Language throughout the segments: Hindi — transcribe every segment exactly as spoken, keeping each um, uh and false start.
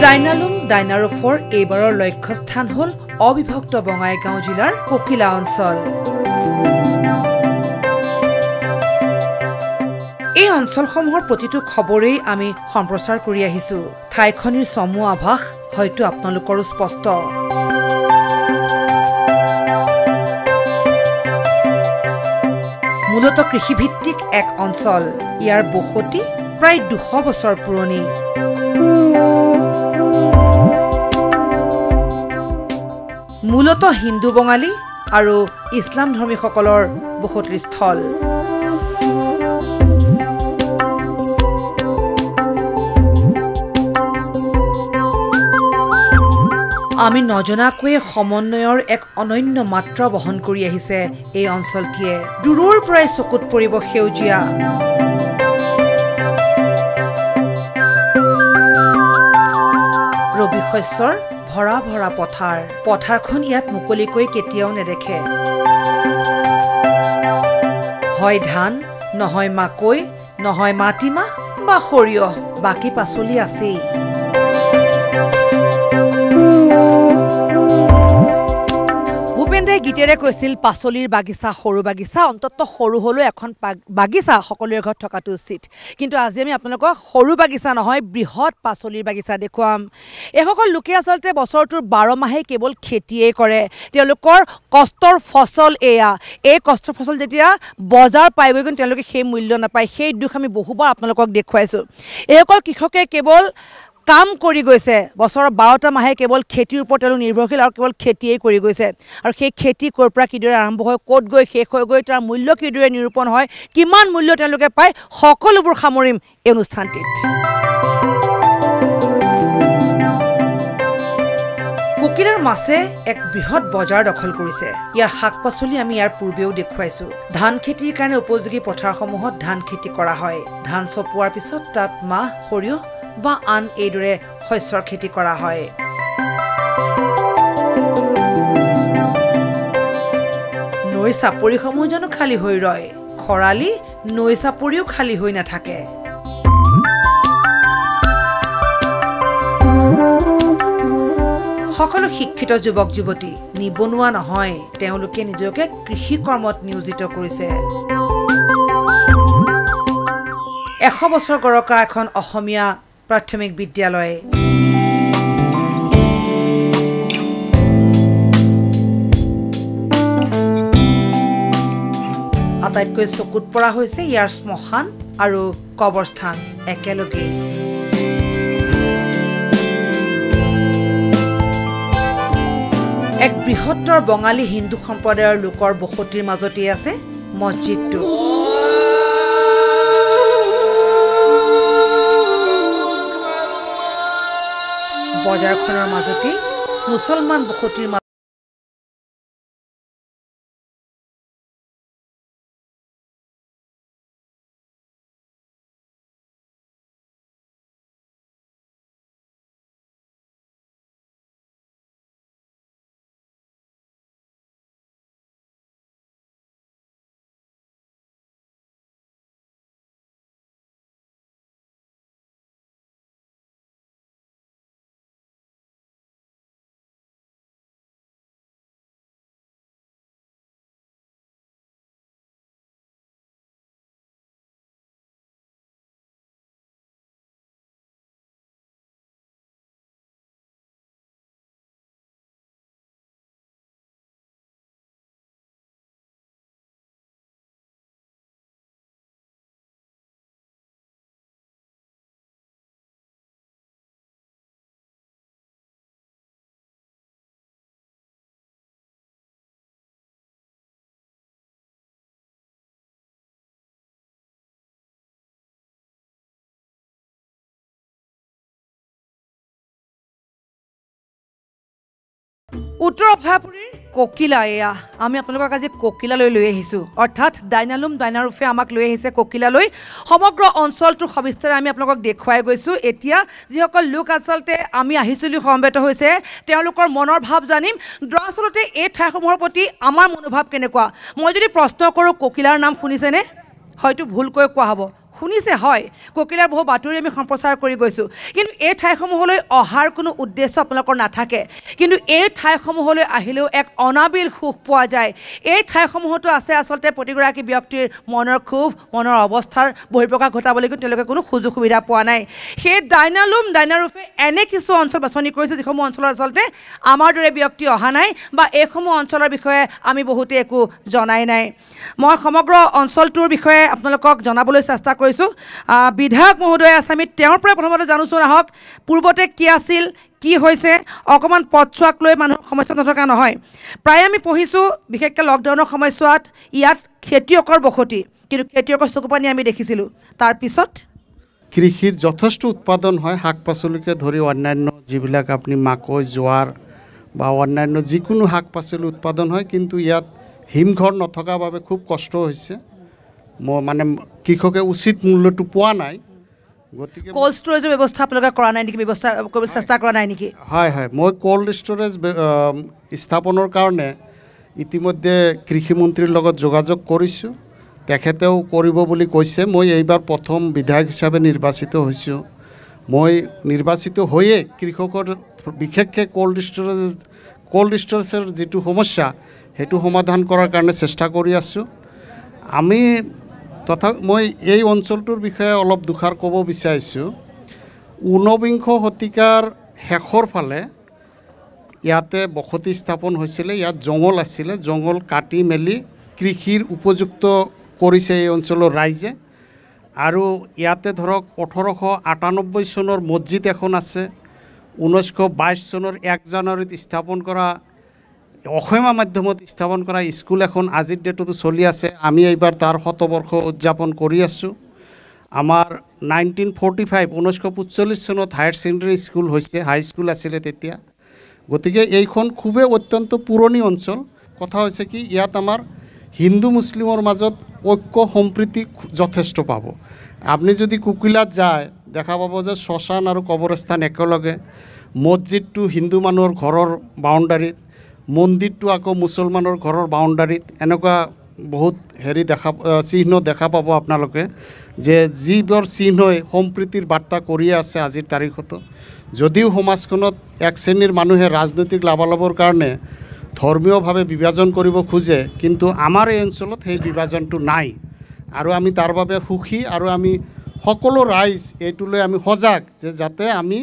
डायनालुम डायनारोफर एबारोर लक्ष्य स्थान हल अविभक्त बंगाईगांव जिलार कोकिला अंचल। এই অঞ্চলসমূহৰ প্ৰতিটো খবৰেই আমি সম্প্ৰচাৰ কৰি আহিছো। ঠাইখনৰ চমু আভাস হয়তো আপোনালোকৰো স্পষ্ট। মূলত কৃষিভিত্তিক এক অঞ্চল, ইয়াৰ বসতি প্ৰায় দুশ বছৰ পুৰণি। मूलत हिंदू बंगाली और इस्लाम धर्मी बसति स्थल। आमी नजनाकये समन्वयर एक अनन्य मात्रा बहन करी आहिसे ए अंचलटिये। दूरर पराय चकुत परिब सेउजिया रबि शस्यर भरा भरा पथार। पथारखन इयात मुकलिकै केतियाओ नेदेखे। हय धान, नहय माकै, नहय माटिमाह बा खरियह, बाकी पाचलि आसेই। भूपेन्द्रই গীতেৰে কৈছিল পাচলিৰ বাগিচা সৰু বাগিচা, অন্তত সৰু হলো এখন বাগিচা সকলোৰে ঘৰত থকাটো উচিত। কিন্তু আজি আমি আপোনালোকক সৰু বাগিচা নহয় বৃহৎ পাচলিৰ বাগিচা দেখুৱাম। এসকল লোকে আচলতে বছৰটোৰ বাৰ মাহে কেৱল খেতিয়ে কৰে। তেওঁলোকৰ কষ্টৰ ফসল এয়া। এই কষ্টৰ ফসল যেতিয়া বজাৰ পাইগৈ কিন্তু তেওঁলোকে সেই মূল্য নাপায়। সেই দুখ আমি বহুবাৰ আপোনালোকক দেখুৱাইছো। এসকল কৃষকে কেৱল কাম কৰি গৈছে। বছৰৰ বাৰটা মাহে কেৱল খেতিৰ ওপৰত তেওঁলোক নিৰ্ভৰশীল আৰু কেৱল খেতিয়েই কৰি গৈছে। আৰু সেই খেতি কৰ পৰা কিদৰে আৰম্ভ হয়, ক'ত গৈ শেষ হৈ গৈ, তাৰ মূল্য কিদৰে নিৰূপণ হয়, কিমান মূল্য তেওঁলোকে পায়, সকলোবোৰ সামৰিম এই অনুষ্ঠানটিত। কোকিলাৰ মাছে এক বৃহৎ বজাৰ দখল কৰিছে। ইয়াৰ শাক পাচলি আমি ইয়াৰ পূৰ্বেও দেখুৱাইছো। ধান খেতিৰ কাৰণে উপযোগী পথাৰসমূহত ধান খেতি কৰা হয়। ধান চপোৱাৰ পিছত তাত মাহ, সৰিয়হ বা আন এইদৰে শস্যৰ খেতি কৰা হয়। নৈ চাপৰিসমূহ জানো খালী হৈ ৰয়? খৰালি নৈ চাপৰিও খালী হৈ নাথাকে। সকলো শিক্ষিত যুৱক যুৱতী নিবনুৱা নহয়, তেওঁলোকে নিজকে কৃষি কৰ্মত নিয়োজিত কৰিছে। এশ বছৰ গৰকা এখন অসমীয়া प्राथमिक विद्यालय आटाइक चकुत पड़ा यार स्मशान और कबरस्थान एक एक बृहत्तर बंगाली हिंदू सम्प्रदायर लोकर बसतिर मजते आछे मस्जिदटो। बजारखনৰ মাজতে মুসলमान বসতিৰ उत्तर अभापुरीर कोकिला एया आमी आपनलोक आज कोकिला लय लय आहिसु अर्थात डायनालुम डायनारूफे आमाक लय आहिसे कोकिला लय समग्र अंचलटुर सविस्तारे आमी आपनलोक देखुवाई गयसु। एतिया जिहकल लोक आसलते आमी आहिसुलि समबेत होइसे तेलुकर मनर भाव जानिम दरासलते ए ठाइसमहर प्रति आमार मनोभाव केनेकुवा। मैं जदि प्रश्न करूँ कोकिलार नाम शुनिसेने हयतो भूलकै कोवा हबो शुनिसे हय कोकिलार बहु बातरि आमी सम्प्रचार करि गयसु किन्तु ए ठाइसमहरलै अहार कोनो उद्देश्य आपनलोकर नाथाके किन्तु ए ठाइसमहरलै आहिलेओ एक अनाबिल सुख पोवा जाय। ए ठाइसमहरतो आसे आसलते प्रतिगराकी ब्यक्तिर मনৰ खुब मনৰ अवस्थार बहिप्रकाश घटाবলৈ किन्तु तेलके कोनो सुजुग सुविधा पोवा नाय। हे डायनालुम डायनारूफे एने किछु अञ्चल बाछनि কৰিছে যিসমূহ অঞ্চলৰ আচলতে আমাৰ দৰে ব্যক্তি অহা নাই বা এইসমূহ অঞ্চলৰ বিষয়ে আমি বহুতে একো জনাই নাই। মই সমগ্র অঞ্চলটোৰ বিষয়ে আপোনালোকক জনাবলৈ চেষ্টা কৰিম। विधायक महोदय आसामी प्रथम जानोचन आहक पूर्वते कि आसिल कि होइसे अकमान पछुआक लै मानुहर समस्या नथका নহয়। प्राय आमी पढिছো बिखेखके लकडाउনৰ समस्यात ইয়াত খেতিয়কৰ বখতি কিন্তু খেতিয়কৰ চকুপানী আমি দেখিছিলো। তাৰ পিছত কৃষিৰ যথেষ্ট উৎপাদন হয় শাক পাচলিকে ধৰি অন্যান্য যিবিলাক আপনি মাকৈ জোৱাৰ বা অন্যান্য যিকোনো শাক পাচলি উৎপাদন হয় কিন্তু ইয়াত হিমঘৰ নথকা বাবে খুব কষ্ট হৈছে। म माने कृषके उचित मूल्य तो पा ना गति कोल्ड स्टोरेज व्यवस्था चेष्टा करा नाय निकि हाय हाय मैं कोल्ड स्टोरेज स्थापनर कारणे इतिमध्ये कृषि मंत्री লগত যোগাযোগ কৰিছো। তেখেতেও কৰিব বুলি কৈছে। মই এইবাৰ প্ৰথম বিধায়ক হিচাপে নিৰ্বাচিত হৈছো। মই নিৰ্বাচিত হৈয়ে কৃষকৰ বিশেষকৈ কোল্ড স্টোরেজ কোল্ड স্টোরেজৰ যেটো সমস্যা হেতু সমাধান কৰাৰ কাৰণে চেষ্টা কৰি আছো। আমি तथा मैं ये अंचलटर विषय अलग दुखार कब विचार ऊनविंश शतिकार शेषर फाले इते बसति स्थापन इतना जंगल आছিলে जंगल काटी मेलि कृषिर उपयुक्त करिसे अंचल राइजे। और इते धरक अठारश आठानब्बे सनर मस्जिद एखन आछे ऊनश बाईस सनर एक जानुवारीत स्थापन करा অসমীয়া মাধ্যমত স্থাপন কৰা স্কুল এখন আজিৰ ডেটতো চলি আছে। আমি এইবাৰ তাৰ শতবৰ্ষ উদযাপন কৰি আছো। আমাৰ নাইনটিন ফৰ্টি ফাইভ ঊনৈছশ পঞ্চল্লিছ চনত হায়াৰ সেকেণ্ডাৰী স্কুল হৈছে হাই স্কুল আছিলে তেতিয়া। গতিকে এইখন খুবেই অত্যন্ত পুৰণি অঞ্চল। কথা হৈছে কি ইয়াত আমাৰ হিন্দু মুছলিমৰ মাজত ঐক্য সম্প্ৰীতি যথেষ্ট পাব। আপুনি যদি কোকিলাত যায় দেখা পাব যে শশান আৰু কবৰস্থান একেলগে, মছজিদটো হিন্দু মানুহৰ ঘৰৰ বাউণ্ডাৰীত, মন্দিৰটো আকৌ মুছলমানৰ ঘৰৰ বাউণ্ডাৰীত, এনেকুৱা বহুত হেৰি দেখা চিহ্ন দেখা পাব আপোনালোকে যে যিবোৰ চিহ্নই সম্প্ৰীতিৰ বাৰ্তা কৰি আছে আজিৰ তাৰিখতো। যদিও সমাজখনত এক শ্ৰেণীৰ মানুহে ৰাজনৈতিক লাভালাভৰ কাৰণে ধৰ্মীয়ভাৱে বিভাজন কৰিব খোজে কিন্তু আমাৰ এই অঞ্চলত সেই বিভাজনটো নাই আৰু আমি তাৰ বাবে সুখী। আৰু আমি সকলো ৰাইজ এইটোলৈ আমি সজাগ যে যাতে আমি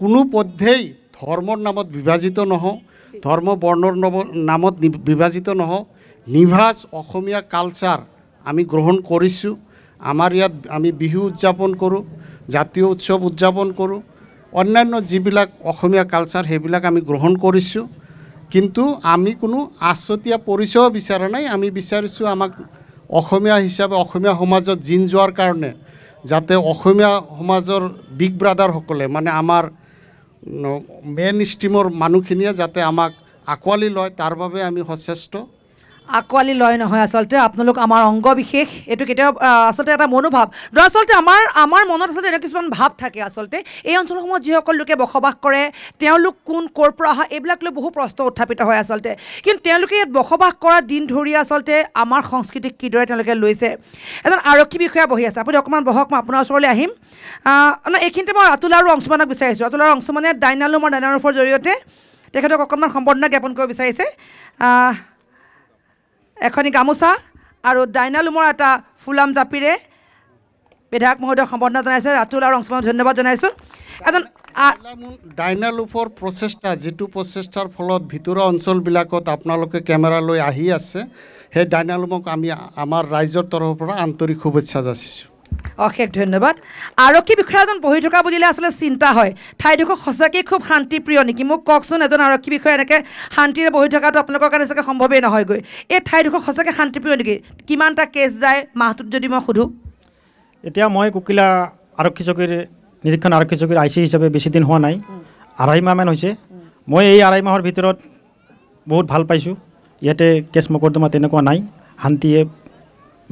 কোনো পদ্ধেই ধৰ্মৰ নামত বিভাজিত নহওঁ, धर्म वर्णर नाम विभाजित नह निभास असमिया कलचार आम ग्रहण करूँ। आमार इतना आम विहु उद्यापन करूँ, जतिय उत्सव उद्यापन करूँ, अन्न्य जीविया कलचार सैबिल आम ग्रहण करूँ कितु आम कूँ आचतिया परिचय विचारा ना। आम विचार आमकिया हिसाब समाज जीन जोर कारण जाते समाजर बिग ब्रादार मानने आमार मेन स्ट्रीमर मानुखिनिया जाते आमाक आकवाली लय तार बारे आमी सचेष्ट। आकवाली लय नहय आसलते आपनलोक आमार अंग विशेष एतु केतिया आसलते एटा मनोभाव दरअसलते आमार आमार मनत आसलते एने किछुमान भाव थाके। आसलते एइ अंचलसमूहत जिसकल लोके बसबास करे तेओलोक कोन कोर पर अहा एइबिलाक ले बहु प्रश्न उत्थापित हय आसलते किन्तु तेओलोके इयात बसबास কৰা दिन धरि आसलते आमार संस्कृति कि दৰে तेओलोके লৈছে। এজন আৰক্ষী বিষয়া বহি আছে, আপুনি অকমান বহক, মই আপোনাৰ ওচৰলৈ আহিম। এইখিনিতে মই আতুল আৰু অংশমানক বিচাৰিছো। আতুল আৰু অংশমানে ডাইনালুম আৰু ডাইনাৰুফৰ জৰিয়তে তেখেতক অকমান সম্বৰ্ধনা জ্ঞাপন কৰিব বিচাৰিছে। एखनी गामोचा और डायनालुमर एटा फुलाम जापिरे विधायक महोदय सम्बर्धना जानाइसे। रातुल और अंशमान धन्यवाद जानाइसो। एजन डायनालुफर प्रचेष्टा जिटु प्रचेष्टार फलत भितुरा अंचल बिलाकत आपनालोके केमेरा लै आहि आछे हे डायनालुमक आमी आमार राइजर तरफर परा आंतरिक शुभेच्छा जासिसो। अशेष धन्यवाद। आरक्षी विषयाजन बहि थका बुझिले आसले चिंता है ठाईडोखर सचाके खूब शांति प्रिय निकी मोक कौकसोन एजन आरक्षी विषय एनेके शांतिरे बहि थका तो आपनलोकर कारणे सके सम्भवे नहयगै। ए ठाईडोखर सचाके शांति प्रिय निकी किमानटा केस जाय माहतुत जदि म खुधु एतिया मय कोकिला आरक्षी चौकीर निरीक्षण आरक्षी चौकीर आईसी हिसाबे बेसि दिन होआ नाय, आराई माह मान होइसे। মই এই আড়াই মাহৰ ভিতৰত बहुत भल पाई इते केस मकदमा तक ना शांति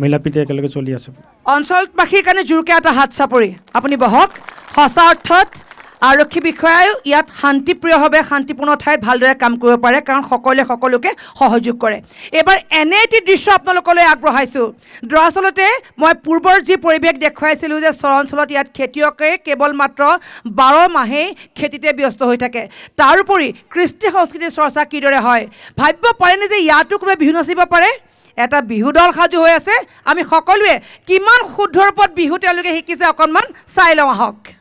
मिला प्रीति चलि अंचलवासर कारण जोरक हाथ चापरी अपनी बहक सचा अर्थत आरक्षी विषयाओ इत शांतिप्रिय शांतिपूर्ण ठाई भल्दरे काम करे कारण सकोले सकोलोके सहयोग करे। एबार एने एटी दृश्य आपनलोकले आगबढ़ाइछो दरासलते मैं पूर्वर जी परिवेश देखुवाइछिलो जे चरांचलत इत खेतियके केवल मात्र बारह माहे खेतीते व्यस्त हो थाके तारुपरि कृष्टि संस्कृति चर्चा किदरे हय भाब्य पारेने जे यातो कोबे बिहु नाचिब पारे एटा बिहु दल साजू हो आछे आमी सकोलोए किमान शुद्ध रूपत बिहु तेलुगे हिकिसे अकणमान चाइ लओ हक।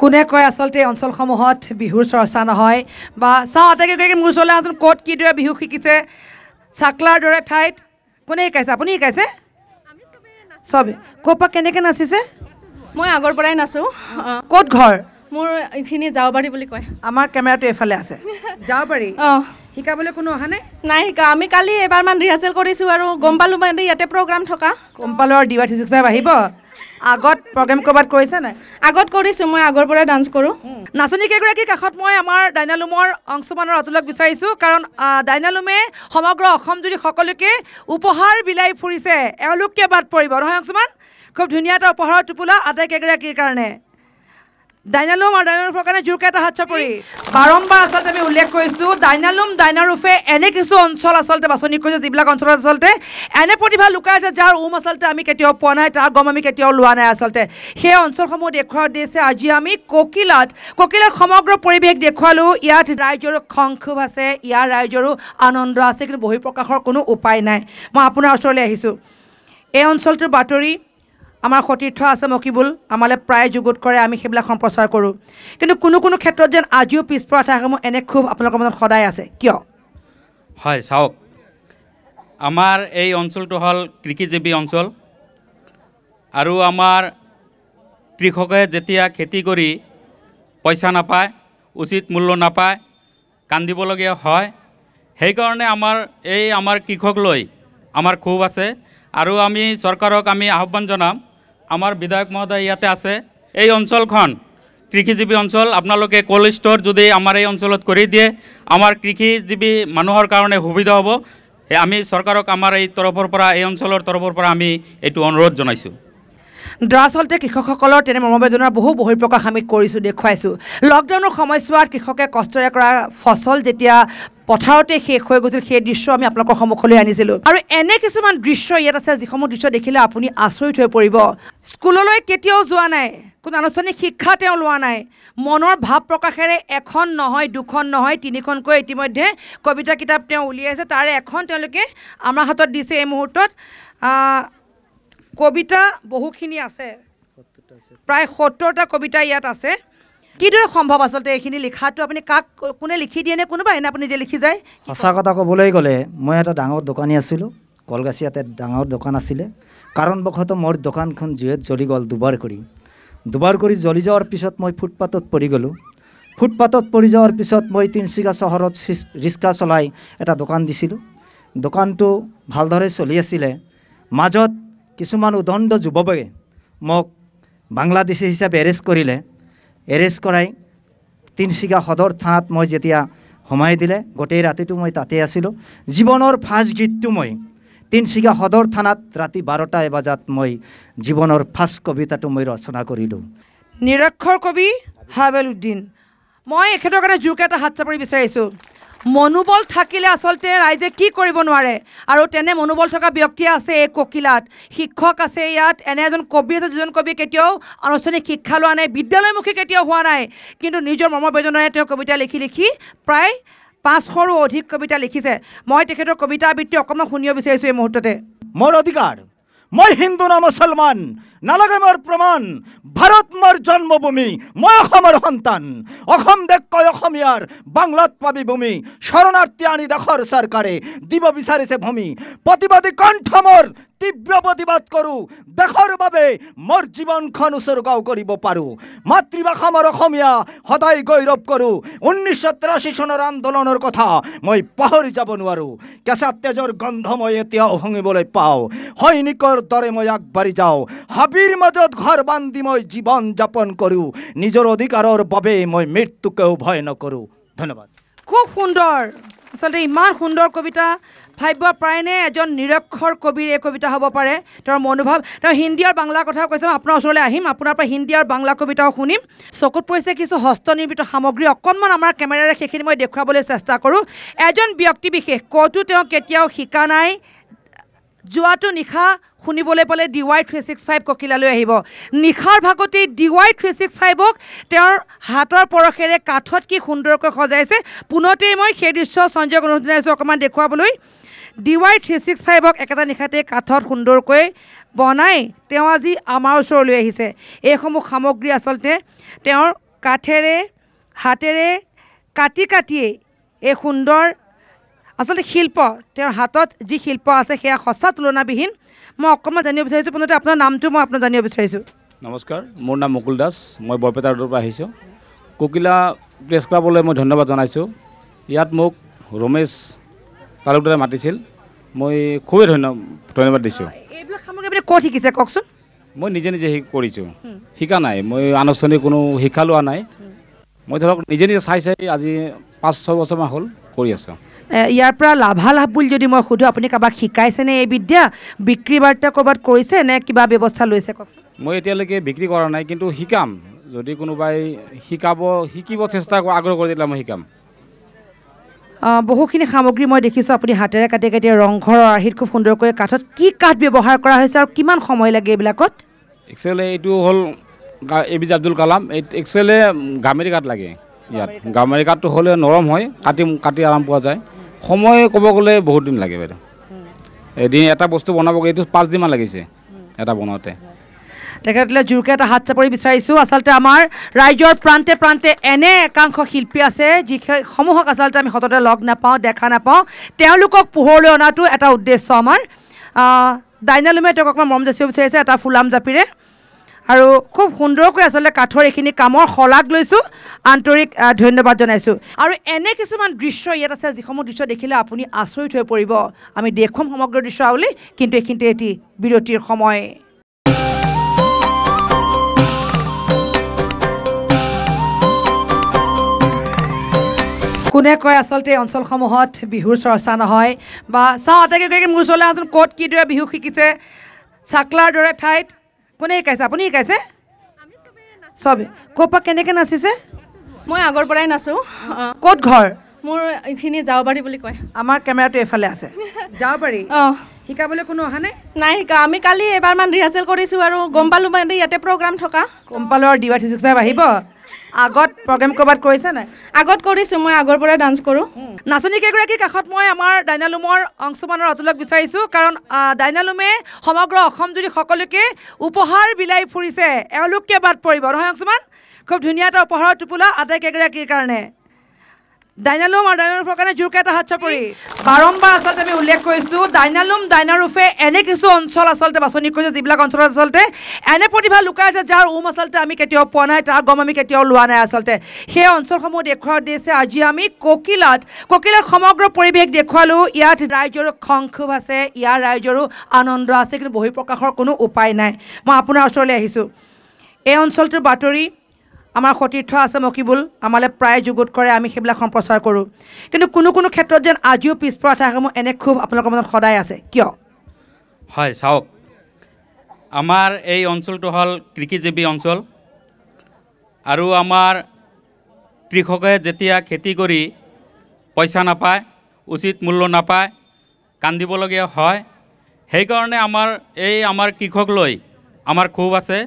কোনে কয় আসলতে অঞ্চলসমূহত বিহুৰ চৰ্চা নহয় বা চাও আটাইকেইগৰাকী মোৰ চলে আজন ক'ত কিদৰে বিহু শিকিছে চাকলাৰ দৰে ঠাইত কোনে কৈছে আপুনি কৈছে সবে কোপা কেনেকৈ নাচিছে মই আগৰ পৰাই নাচো ক'ত ঘৰ মোৰ ইখিনি যাওবাৰী বুলি কয় আমাৰ কেমেৰাটো এফালে আছে যাওবাৰী অ শিকাবলৈ কোনো অহা নাই নাই শিকা আমি কালি এবাৰমান ৰিহাৰ্চেল কৰিছো আৰু গম্পালু মানে ইয়াতে প্ৰগ্ৰাম থকা গম্পালৰ D Y three sixty five আহিব আগত প্ৰগ্ৰাম কৰবাত কৰিছে না আগত কৰিছো মই আগৰ পৰা ডান্স কৰো নাচনী কেগৰাকী কাখত মই আমাৰ ডাইনালুমৰ অংশমানৰ অতুলক বিচাৰিছো কাৰণ ডাইনালুমে সমগ্ৰ অসম জুৰি সকলোকে উপহাৰ বিলাই ফুৰিছে এওঁলোককে বাদ পৰিব নহয় অংশমান খুব ধুনীয়া এটা উপহাৰ টোপোলা আটাই কেগৰাকীৰ কাৰণে डायनालुम और डायनारूफर कारण जोरक एटा हातछापरि बारम्बार आसलते आमि उल्लेख करिछु डायनालुम डायनारूफे एने किछु अंचल आसलते बासनी कइसे जिब्ला अंचल आसलते एने प्रतिभा लुकाय जे जार ओम आसलते आमि केतियो पोवा नाय तार गम आमि केतियो लुवा नाय आसलते हे अंचलखम देखुवा देसे आजि आमि कोकिलात कोकिलार समग्र परिवेश देखुवालु यात रायजर खंखुब आसे यार रायजर आनंद आसे किन्तु बहि प्रकाशर कोनो उपाय नाय म आपुनार ओसरले आहिछु ए अंचलटर बातरी आमार सतीर्थ आसे मकिबुल आमाले प्राय जुगुत करे आमि हेबला सम्प्रचार करूँ किन्तु कोनो कोनो क्षेत्र जेन आजिओ पिछपरा ठाइसमूह एने खूब आपलोक मन सदाय आसे किय हय साउक आमार एई अंचलटो हल कृषिजीवी अंचल आरु आमार कृषके जेतिया खेती करी पैसा नापाय उचित मूल्य नापाय कान्दिबलगिया हय हेइकारणे आमार एई आमार कृषक लई आमार खूब आसे आरु आमि सरकारक आमि आह्वान जनाम आमार विधायक महोदय इयाते आसे एई अंचलखन कृषिजीवी अंचल आपनालोके कोल्ड स्टोर यदि आमार एई अंचलत करि दिए आमार कृषिजीवी मानुहर कारणे सुविधा हबो आमि सरकारक आमार एई तरफर परा एई अंचलर तरफर परा आमि एटु अनुरोध जनाइछु दरासलते कृषकসকলৰ তেনে মৰ্মবেদনাৰ বহু বহি প্ৰকাশ আমি কৰিছো দেখুৱাইছো লকডাউনৰ সময়ছোৱাত কৃষকে কষ্টৰে কৰা ফসল যেতিয়া पथारते शेष हो गई सै दृश्य आम आपल सम्मुखल आनील और एने किसान दृश्य इतना जिसम दृश्य देखिले आपुनी आचरित हो पड़े स्कूल जा ना कौन आनुष्ठानिक शिक्षा ला ना मनर भाव प्रकाशे एन नहय दुखन नहय तीनिखनक इतिम्य कविता किताब उलियां तारे एखे आम हाथ दिसे मुहूर्त कविता बहुखि आसे प्राय सत्तरटा कविता इतना आसे किदरे सम्भव आसलते एखिनि लिखाटो आपनि काक कोने लिखि दिए ने कोनबा एना आपनि जे लिखि जाय हसा कथा कबलै गले মই এটা ডাঙৰ দোকানী আছিল কলগাছিয়াতে ডাঙৰ দোকান আছিল কাৰণ বখত মোৰ দোকানখন জুয়েত জ্বলি গল দুবাৰ কৰি দুবাৰ কৰি জ্বলি যাওয়ার পিছত মই ফুটপাতত পৰি গলো ফুটপাতত পৰি যাওয়ার পিছত মই তিনচিকা চহৰত ৰিস্কা চলাই এটা দোকান দিছিল দোকানটো ভালদৰে চলি আছিল মাজত কিছুমান উদণ্ড যুৱকে মোক বাংলাদেশী হিচাপে এৰেষ্ট কৰিলে एरेस्ट कराई तीनचिका सदर थाना मैं जैसे सोमाय दिले गोटे राति मैं ताते आसिलो जीवनर फास्ट गीत मैं तीनचिका सदर थाना राति बारटा बजात मैं जीवनर फास्ट कविता मैं रचना करूँ निरक्षर कवि हावेलुद्दीन मैं एखेतर कारण जोरक एटा हात चापरि विचारिछु मनोबल थाकिले आसलते राइजे कि करिब नवारे आरो तेने मनोबल थका व्यक्ति आसे कोकिलात शिक्षक आसे यात एने एजन कवि आसे जन कवि केतियाओ आनुष्ठानिक शिक्षा लोवा नाई विद्यालयमुखी केतियाओ हुआ नाई किन्तु निजर मर्म बेदनारे तेओ कविता लिखि लिखि प्राय पाँचशरू अधिक कविता लिखिसे मैं तेखेतर कविता आबृत्ति अकणमान शुनिब बिचारिछु एइ मुहूर्तते मोर अधिकार मैं हिंदू ना मुसलमान नालागे मोर प्रमाण भारत मोर जन्मभूमि मैं अखमर सन्तान अखम देश कय अखमियार बांगलात पाबी भूमि शरणार्थी आनी देशर सरकारे दिब विचारिसे भूमि प्रतिबादी कण्ठ मोर तीव्र प्रतिबाद करूँ देशर बाबे मोर जीवनखन उत्सर्ग करिब पारू मातृभाषा मोर अखमिया सदाय गौरव करूँ उन्नीस तिराशी सनर आंदोलनर कथा मैं पाहरी जाब नुवारूँ केंचा तेजर गन्ध मैं एतिया भांगिबले पाओ सैनिकर दरे मैं आगबाड़ी जाओ हाबिर मजत घर बांधि मैं जीवन जापन करूँ निजर अधिकारोर बाबे मैं मृत्युकेओ भय नकरूँ धन्यवाद खूब सुंदर आसलते इमान सुंदर कविता भाव्य प्रायने एजन निरक्षर कविर ए कविता हब पारे तर मनोभाव तर हिंदी और बांगला कथा कैसे अपना ओसरले आहिम आपनार पर हिंदी और बांगला कविताओ शुनिम चकुत परिसे किछु हस्तनिर्मित सामग्री अकणमान आमार केमेरारे सेखिनि मैं देखुवाबोले चेष्टा करूँ एजन व्यक्ति विशेष कतो तेओ केतियाओ शिका नाई जोआतो निशा शुनिबले पाले D Y three six five कोकिलाले आहिब निशार भागते डि वाई थ्री सिक्स फाइवक तेर हाथर परशेरे काठत कि सुंदरक सजाइसे पुनते मैं सेई दृश्य संजय अनुरोध अकमान देखुवाबोलै डि वाई थ्री सिक्स फाइवक एकेटा निशाते काठत सुंदरक बनाई तेओ आजि आमार ओसरलै आहिसे एसमूह सामग्री आसलते तेर काठेरे हातेरे काटि काटिए ए सुंदर आसलते शिल्प तेर हाथत जी शिल्प आसे सेया सच्चा तुलनाविहीन मैं अकमान जानिब विचारिछु पुनते आपनार नामटो मैं आपनार जानिब विचारिछु नमस्कार मोर नाम मुकुल दास मैं बरपेटार दरपा आहिछु कोकिला प्रेस क्लाबले मैं धन्यवाद जानाइछु यात मोक रमेश तालुकदारे मातिছিল मैं खूबे धन्यवाद दिछु एबला खामक एबले कत हिकिसे ककसन मैं निजे निजे करिछु हिका नाय मैं आनुष्ठानिक कोनो हिका लोৱা नाय मैं धरक निजे निजे চাই চাই আজি पाँच छह बछर मान हल करि आछु यार लाभालाभ बुल जो मैं सोधो अपनी कबाक शिकायसेने ये विद्या बिक्री बार्ता कबाद करिसे ने किबा व्यवस्था लैसे कक्सन मैं एतियालेके बिक्री करा नाई किन्तु हिकाम যদি কোনোবাই শিকাব শিকিব চেষ্টা আগ্রহ কৰি দিলে মই শিকাম। বহুখিনি সামগ্ৰী মই দেখিছো আপুনি হাতেৰে কাটি কাটি ৰংঘৰৰ আৰ্হিত খুব সুন্দৰকৈ কাঠত কি কাঠ ব্যৱহাৰ কৰা হৈছে আৰু কিমান সময় লাগে এইবিলাকত? একচুৱেলি এইটো হ'ল এবি আব্দুল কালাম একচুৱেলি গামেৰি কাঠ লাগে। ইয়াত গামেৰি কাঠটো হ'লে নৰম হয়, কাটি কাটি আৰাম পোৱা যায়। সময় ক'ব গ'লে বহুত দিন লাগে বাইদেউ। এদিন এটা বস্তু বনাবগে এইটো পাঁচ দিনমান লাগিছে এটা বনাওঁতে। तेखले जोरके हाथ चापरी विचार आसलते आमार राइजर प्रांते प्रांते एने एकांश शिल्पी आसे जिসমূहक आसलते आमी हतते लग नापाओ देखा नापाओ तेओलोকক पोहरले अनाटो एटा उद्देश्य आमार डायनालुमे तक अकमान मरम जासियो बिचारिसे एटा फुलाम जापिरे आरो खूब सुंदरकै आसलते काठर एखिनि कामर हलाग लैसु आंतरिक धन्यवाद जनाइसु। आरो एने किछुमान दृश्य इयात आसे जिসমূह दृश्य देखिले आपुनि आचरित होइ परिब। आमी देखम समग्र दृश्य आवली किन्तु एखिनते एति बिरतिर समय। কোনে কয় আসলতে অঞ্চলসমূহত বিহুৰ চৰ্চা নহয় বা চাওঁ আটাইকেইগৰাকী মোৰ চলে আচোন ক'ত কিদৰে বিহু শিকিছে চাকলাৰ দৰে ঠাইত কোনে শিকাইছে আপুনি শিকাইছে চবে কোপা কেনেকৈ নাচিছে? মই আগৰ পৰাই নাচো। ক'ত ঘৰ মোৰ? এইখিনি যাওবাৰী বুলি কয়। আমাৰ কেমেৰাটো এফালে আছে যাওবাৰী। অঁ শিকাবলৈ কোনো অহা নাই? নাই শিকা। আমি কালি এবাৰমান ৰিহাৰ্চেল কৰিছোঁ আৰু গম পালোঁ মানে ইয়াতে প্ৰগ্ৰাম থকা গম পালোঁ আৰু D Y three sixty five আহিব। আগত প্ৰগ্ৰাম কৰবাত কৰিছে নাই? আগত কৰিছো মই আগৰ পৰা ডান্স কৰোঁ। নাচনী কেগৰাকী কাষত মই আমাৰ ডাইনালুমৰ অংশমানৰ অতুলক বিচাৰিছোঁ কাৰণ ডাইনালুমে সমগ্ৰ অসম জুৰি সকলোকে উপহাৰ বিলাই ফুৰিছে। এওঁলোককে বাদ পৰিব নহয় অংশমান। খুব ধুনীয়া এটা উপহাৰৰ টোপোলা আটাই কেগৰাকীৰ কাৰণে। ডাইনালুম আৰু ডাইনাৰুফৰ কাৰণে জোৰকৈ এটা হাত চাপৰি। বাৰম্বাৰ আচলতে আমি উল্লেখ কৰিছোঁ ডাইনালুম ডাইনাৰুফে এনে কিছু অঞ্চল আচলতে বাছনি কৰিছে যিবিলাক অঞ্চলত আচলতে এনে প্ৰতিভা লুকাই আছে যাৰ উম আচলতে আমি কেতিয়াও পোৱা নাই, তাৰ গম আমি কেতিয়াও লোৱা নাই। আচলতে সেই অঞ্চলসমূহ দেখুওৱাৰ উদ্দেশ্যে আজি আমি কোকিলাত কোকিলাৰ সমগ্ৰ পৰিৱেশ দেখুৱালোঁ। ইয়াত ৰাইজৰো সংক্ষোভ আছে, ইয়াৰ ৰাইজৰো আনন্দ আছে, কিন্তু বহিঃপ্ৰকাশৰ কোনো উপায় নাই। মই আপোনাৰ ওচৰলৈ আহিছোঁ। এই অঞ্চলটোৰ বাতৰি आमार सतीर्थ आसे मकिबुल आमाले प्राय जुगुत करे आमी सेबिलाक सम्प्रचार करूँ किन्तु कोनो कोनो क्षेत्रत जेन आजिओ पिछपरा ठाइসমূह एने खूब आपनालोकर मजत सदाय आसे किय हय सावक आमार एई अञ्चलटो हल कृषिजीवी अञ्चल आरु आमार कृषके जेतिया खेती करी पैसा नापाय उचित मूल्य नापाय कान्दिबलगिया हय हेइ कारणे आमार एई आमार कृषक लई आमार खूब आसे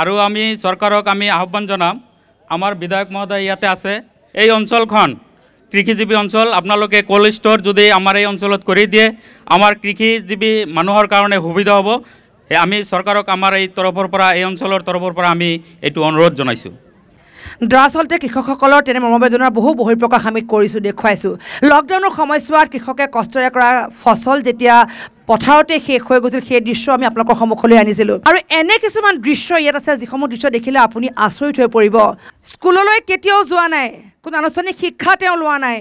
आरु आमी सरकारक आमी आह्वान जानाम। आमार विधायक महोदय इयाते आसे एई अञ्चलखन कृषिजीवी अञ्चल आपनालोके कोल्ड स्टोर जोदि आमार एई अञ्चलत करि दिए आमार कृषिजीवी मानुहर कारणे सुविधा हबो। आमी सरकारक आमार एई तरफर परा एई अञ्चलर तरफर परा आमी एटु अनुरोध जनाइछु। दरासलते कृषकসকলৰ তেনে মৰ্মবেদনাৰ বহু বহিঃপ্ৰকাশ আমি কৰিছোঁ দেখুৱাইছোঁ। লকডাউনৰ সময়ছোৱাত কৃষকে কষ্টৰে কৰা ফচল যেতিয়া পথাৰতে শেষ হৈ গৈছিল সেই দৃশ্য আমি আপোনালোকৰ সন্মুখলৈ আনিছিলোঁ। আৰু এনে কিছুমান দৃশ্য ইয়াত আছে যিসমূহ দৃশ্য দেখিলে আপুনি আচৰিত হৈ পৰিব। স্কুললৈ কেতিয়াও যোৱা নাই, কোনো আনুষ্ঠানিক শিক্ষা তেওঁ লোৱা নাই,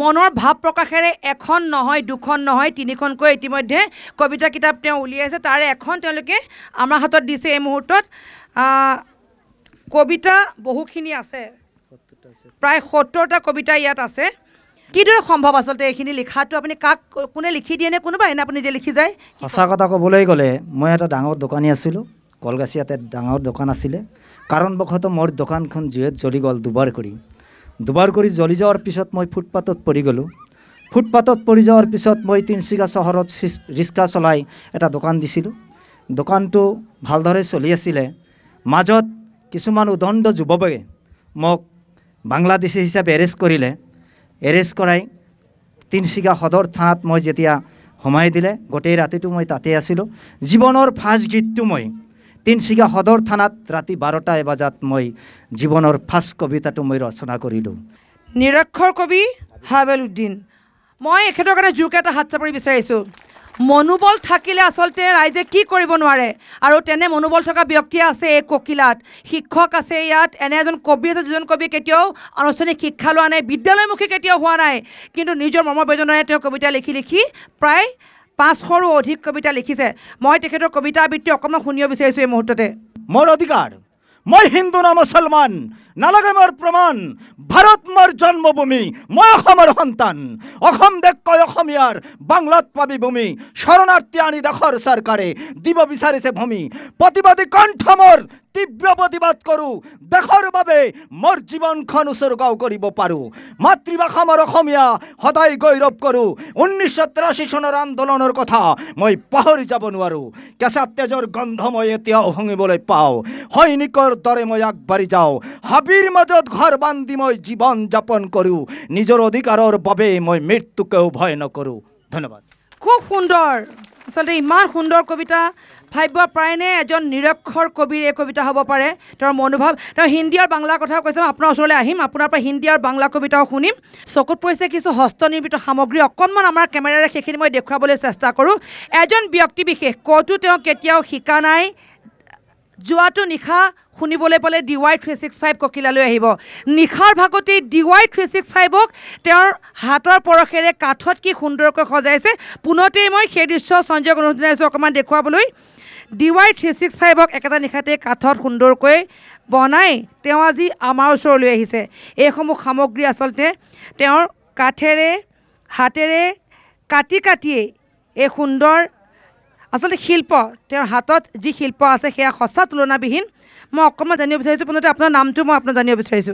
মনৰ ভাৱ প্ৰকাশেৰে এখন নহয় দুখন নহয় তিনিখনকৈ ইতিমধ্যে কবিতা কিতাপ তেওঁ উলিয়াইছে। তাৰে এখন তেওঁলোকে আমাৰ হাতত দিছে এই মুহূৰ্তত। কবিতা বহুখিনি আছে, প্ৰায় সত্তৰটা কবিতা ইয়াত আছে। কিদৰে সম্ভৱ আচলতে এইখিনি লিখাটো? আপুনি কাক কোনে লিখি দিয়ে নে কোনোবা এনে আপুনি যে লিখি যায়? সঁচা কথা ক'বলৈ গ'লে মই এটা ডাঙৰ দোকানী আছিলোঁ, কলগাছিয়াতে ডাঙৰ দোকান আছিলে। কাৰণবশতঃ মোৰ দোকানখন জুইত জ্বলি গ'ল দুবাৰ কৰি। দুবাৰ কৰি জ্বলি যোৱাৰ পিছত মই ফুটপাথত পৰি গ'লোঁ। ফুটপাথত পৰি যোৱাৰ পিছত মই তিনিচুকীয়া চহৰত ৰিক্সা চলাই এটা দোকান দিছিলোঁ। দোকানটো ভালদৰে চলি আছিলে। মাজত কিছুমান উদণ্ড যুৱকে মোক বাংলাদেশী হিচাপে এৰেষ্ট কৰিলে। এৰেষ্ট কৰাই তিনিচুকীয়া সদৰ থানাত মই যেতিয়া সোমাই দিলে গোটেই ৰাতিটো মই তাতে আছিলোঁ। জীৱনৰ ফাৰ্ষ্ট গীতটো মই তিনিচুকীয়া সদৰ থানাত ৰাতি বাৰটা বজাত মই জীৱনৰ ফাৰ্ষ্ট কবিতাটো মই ৰচনা কৰিলোঁ। নিৰক্ষৰ কবি হাবেলউদ্দিন। মই এখেতৰ কাৰণে জোৰকৈ এটা হাত চাপৰি বিচাৰিছোঁ। মনোবল থাকিলে আচলতে ৰাইজে কি কৰিব নোৱাৰে আৰু তেনে মনোবল থকা ব্যক্তি আছে এই কোকিলাত। শিক্ষক আছে ইয়াত, এনে এজন কবি আছে যিজন কবি কেতিয়াও আনুষ্ঠানিক শিক্ষা লোৱা নাই, বিদ্যালয়মুখী কেতিয়াও হোৱা নাই, কিন্তু নিজৰ মৰ্মৰ বেদনাৰে তেওঁ কবিতা লিখি লিখি প্ৰায় পাঁচশৰো অধিক কবিতা লিখিছে। মই তেখেতৰ কবিতা আবৃত্তি অকণমান শুনিব বিচাৰিছোঁ এই মুহূৰ্ততে। মোৰ অধিকাৰ, মই হিন্দু না মুছলমান, नालागेमर प्रमाण भारत मोर जन्मभूमि मैं अखमर सन्तान अखम देख कय अखमियार बांगलात पाबी भूमि शरणार्थी आनी देशर सरकारे दिब विचारिछे भूमि प्रतिबादी कण्ठ मोर तीव्र प्रतिबाद करू देशर बाबे मोर जीवन खान उत्सर्गाओ करिब पारू मातृभाषा मोर अखमिया सदाई गौरव करू उन्नीस तिराशी सनेर आंदोलनेर कथा मैं पाहरी जाब नोवारू केंचा तेजर गन्ध मैं एतियाओ हंगिबोले पाओ सैनिकर दरे मैं आगबाड़ी जाओ हाबिर मजत घर बांधि मैं जीवन जापन करूँ निजर अधिकारोर बाबे मैं मृत्युकेओ भय नकरूँ। धन्यवाद। खूब सुंदर आसलते इमान सुंदर कविता भाव्य प्रायने एजन निरक्षर कविर ए कविता हब पारे तर मनोभाव तर हिंदी और बांगला कथा कैसे अपना ओसरले आहिम अपनार पर हिंदी और बांगला कविताओ शुनिम चकुत परिछे किछु हस्तनिर्मित सामग्री अकणमान आमार केमेरारे सेखिनि मैं देखाबोले चेष्टा करूँ। एजन व्यक्ति विशेष कतो तेओ केतियाओ शिका नाई जुआतो निशा शुनिबले पाले D Y three six five ककिलाले आहिब निशार भागते डि वाई थ्री सिक्स फाइवक तेर हाथर परशेरे काठत कि सुंदरको सजाइछे पुनते मैं सेई दृश्य संजय अनुरोध अकमान देखाबोलै डि वाई थ्री सिक्स फाइवक एकेटा निशाते काठत सुंदरक बनाई तेओ आजि आमार ओसरलै आहिछे। एसमूह सामग्री आसलते तेर काठेरे हातेरे काटि काटि ए सुंदर आसलते शिल्प तेर हाथत जी शिल्प आछे सेया सच्चा तुलनाविहीन। मैं अकमान जानिब बिचारिछो पुनते आपनार नामटो मैं आपनार जानिब बिचारिछो।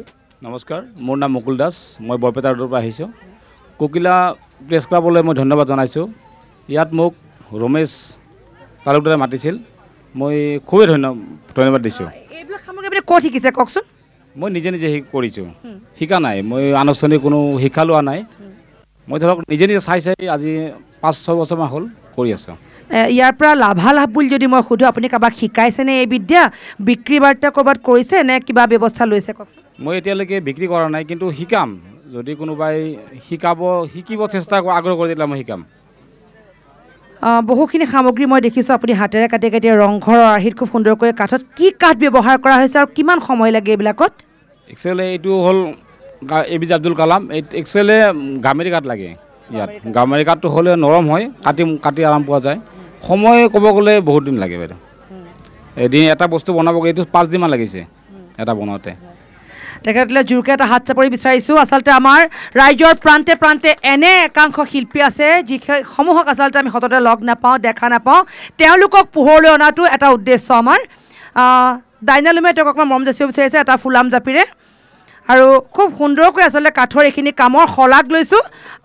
नमस्कार, मोर नाम मुकुल दास, मैं बरपेटा रोडर पर आहिछो कोकिला प्रेस क्लाबले मैं धन्यवाद जानाइछो यात मोक रमेश तालुकदारे मातिछिल मैं खूबे धन्यवाद दिछो। एबिला सामग्री आपनि कत शिकिछे ककछोन? मैं निजे निजे करिछो शिका नाई मैं आनुष्ठानिक कोनो शिक्षा लोवा नाई मैं धरक निजे निजे चाइ चाइ आजि पाँच छय बछरमान हल करि आछो। यार लाभालाभ बुल जो मैं सोधो अपनी कबाक शिकायसेने ये विद्या बिक्री बार्ता कबाद करिसे ने किबा व्यवस्था लैसे ककछोन? मैं एतियालेके बिक्री करा नाई किन्तु शिकाम जदि कोनोबाई शिकाब शिकिब चेष्टा आग्रह करि दिला मैं शिकाम। बहुखिनि सामग्री मैं देखिछो अपनी हातेरे काटि काटि रंगघर आर्हित खूब सुंदरक काठत कि काठ व्यवहार करा होइसे आरु किमान समय लागे एबिलाकत? एक्चुअली एटु हल ए बि जे आब्दुल कलाम एक्चुअली गामेरि काठ लागे इयात गामेरि काठ तो हले नरम हय काटि काटि आराम पा जाय समय कब गले बहुत दिन लगे बैदा एदिन एटा बस्तु बनाबगे एतु पाँच दिन मान लागिसे एटा बनाते तेखले जुरके एटा हाथ चापरि बिचारिछु। आसलते आमार राज्यर प्रान्ते प्रान्ते एने एकांश शिल्पी आछे जी समूहक आसलते आमी हतते लग नापाओ देखा नापाओ तेलुकक पोहरले अनाटो एटा उद्देश्य आमार डायनालुमे तक अकमान मरम जासिब बिचारिसे एटा फुलाम जापिरे आरो खूब सुंदरक आसलते काठर एखिनि कामर शलाग लैछु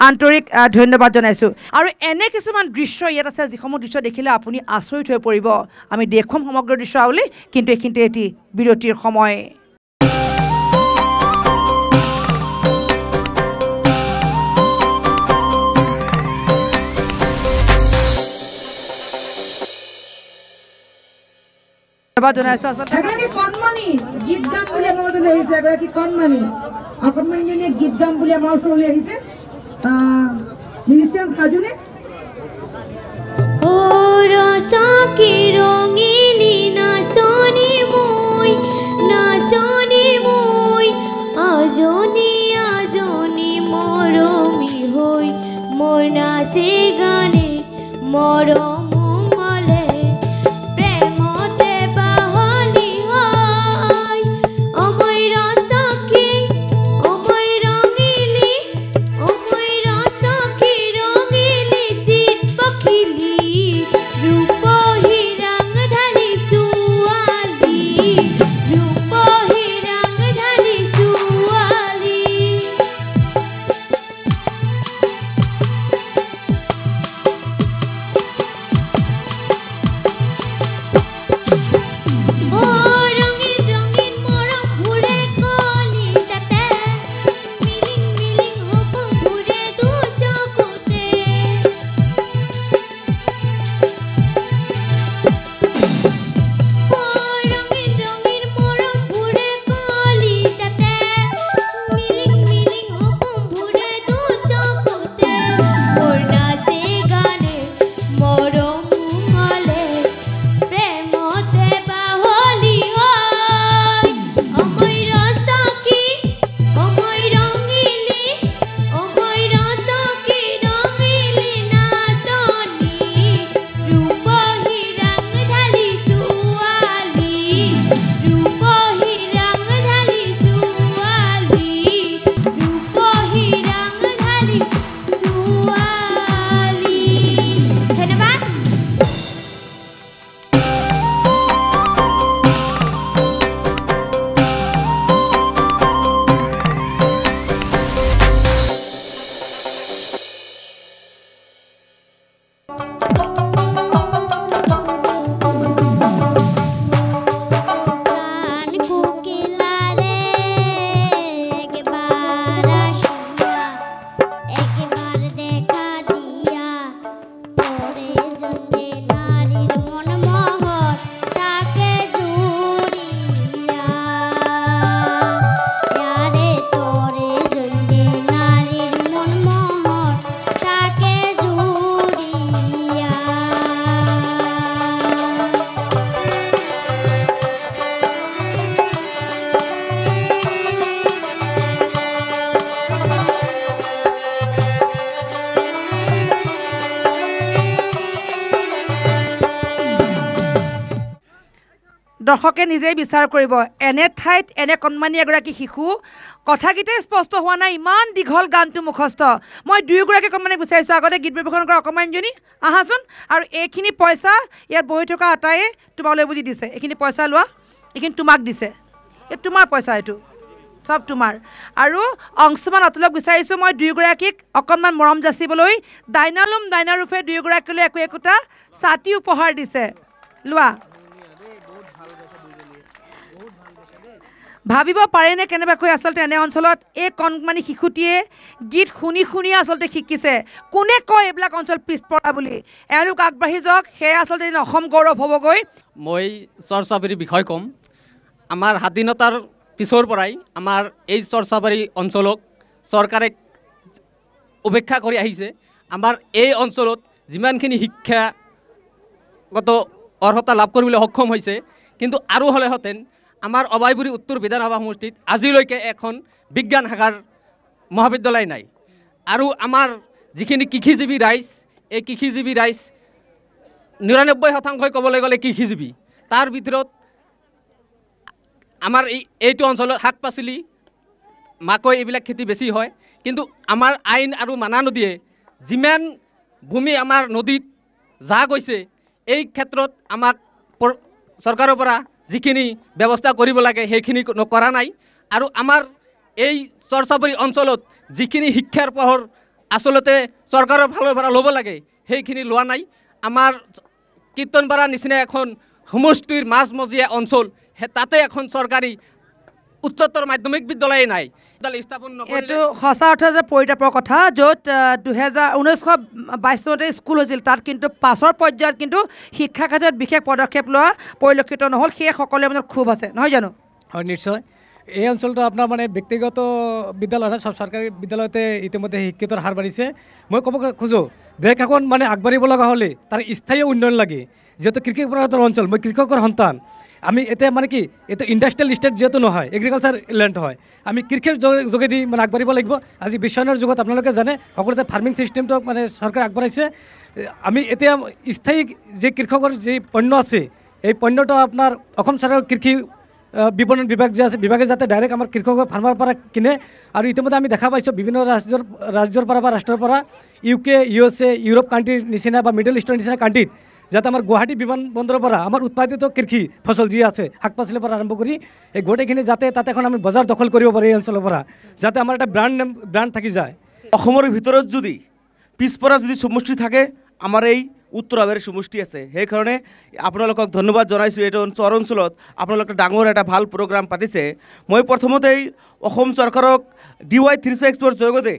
आंतरिक धन्यवाद जानाइछु। आरो एने किछुमान दृश्य इयात आछे जिसमूह दृश्य देखिले आपुनि आचरित हय परिब आमी देखम समग्र दृश्य आवली किन्तु एखिनिते एति बिरतिर समय। मरम दर्शके निजे विचार करिब एने ठाइत एने कन्मानी एगराकी शिशु कथाकिते स्पष्ट हुआ ना इमान दीघल गानटो मुखस्थ मैं दुयोगराकी कन्मानी बिचारिছোঁ आगते गीत परिवेशन কৰা अकमानजनी आहासुन आरो एखिनि पैसा ইয়াত বহি থকা আটায়ে তোমালৈ বুজি দিছে এখিনি পয়সা লোৱা এখিনি তোমাক দিছে এ তোমাৰ পয়সা এটো सब তোমাৰ আৰু অংশমান অতলক বিচাৰিছোঁ মই দুয়োগৰাকীক অকমান মৰম যাচিবলৈ ডাইনালুম ডাইনাৰুফে দুয়োগৰাকীলৈ একো একোটা ছাতি উপহাৰ দিছে লোৱা भाव पारे ने के आसलते एने अंचल एक कणमानी शिशुटिए गीत शुनी शुनी आसलते शिकिसे कोने कय एबिलाक अंचल पिछपरा बुली एलोक आगबाढ़ी जाओक सेया आसलते असम गौरव हबगै मैं चरचाबारी विषय कम आमार स्वाधीनतार पिछर पराई आमार एइ चरचाबारी अंचलक सरकारे उपेक्षा करि आहिसे आमार एइ अंचलत जिमानखिनि शिक्षागत अर्हता लाभ करिबले सक्षम होइसे किन्तु आरो हले हतेन आमार अबाईबुरी उत्तर विधानसभा समष्टित आजिलैके एखन विज्ञान शाखार महाविद्यालय नाई आरु आमार जिखिनि कृषिजीवी राइज ए कृषिजीवी राइज निरानब्बे शतांशई कबले गले कृषिजीवी तार भितरत आमार एइटो अंचलत शाक पाचलि माकै एबिलाक खेती बेसी हय किन्तु आमार आइन आरु माना नदीए जिमान भूमि आमार नदीत जा गइसे एइ क्षेत्रत आमाक सरकारों परा जिखिनि व्यवस्था करिब लागे हेखिनि नकरा नाई आरु आमार एइ चरचाबारी अंचलत जिखिनि शिक्षार पहर आसलते सरकारों फाলৰ পৰা ল'ব লাগে हेखिनि लोৱা नाई आमार कीर्तनपारा निचिना एखन समष्टिर माजमजिया अंचल ताते एखन सरकारी उच्चतर माध्यमिक विद्यालय नाई स्थापन नकरिले हसा अर्थर परितापर कथा जत दुहजार उन्नीस बाईस सनते स्कूल होइल तार किन्तु पासर पर्यायत किन्तु शिक्षा क्षेत्र विशेष पदक्षेप लोवा परिलक्षित नहल से सकलोर मन खूब आछे नहय जानो हय निश्चय এই অঞ্চলটো আপনার মানে ব্যক্তিগত বিদ্যালয় অর্থাৎ সব সরকারি বিদ্যালয়তে ইতিমধ্যে শিক্ষিতর হার বাড়িছে মই কব খোজো দেশ এখন মানে আগবাড়িব লগা হলে তার স্থায়ী উন্নয়ন লাগে যেহেতু কৃষক প্রধান অঞ্চল মই কৃষকর সন্তান আমি এতে মানে কি এটা ইন্ডাস্ট্রিয়াল স্টেট যেহেতু নহয় এগ্রিকালচার ল্যান্ড হয় আমি কৃষির যোগেদি মানে আগবাড়িব লাগিব আজি বিশ্বায়নৰ যুগত আপোনালোকে জানে সকলোতে ফার্মিং সিস্টেমটো মানে সরকার আগবাড়াইছে আমি এতে স্থায়ী যে কৃষকর যে পণ্য আছে এই পণ্যটা আপনার অসম সরকারের কৃষি विपणन विभाग जो आज विभागे जाते डायरेक्ट आम कृषक फार्मार किने और इतिम्य आम देखा पासी विभिन्न राज्य राज्यर राष्ट्ररपरा यूके यूएसए यूरोप कान्ट्री निचिना मिडल ईस्टर निचिना कान्ट्रीत जैसे आम गुवाहाटी विमान बंदरपरा आम उत्पादित कृषि फसल जी आसे शाक पाचल आरम्भ कर गोटेखि जाते तक बजार दखल कर जाते आम ब्रांड नेम ब्रांड थी जाए भर जुदी पिछपरा जो समष्टि थे आम उत्तर आवेर समष्टि आछे कारण आपनालोকক धन्यवाद जानाइछु एटा चर अंचलत आपनालोके डांगर एटा भाल प्रोग्राम पातिसे मैं प्रथमतेই অসম सरकारक D Y three sixty five ৰ জৰিয়তে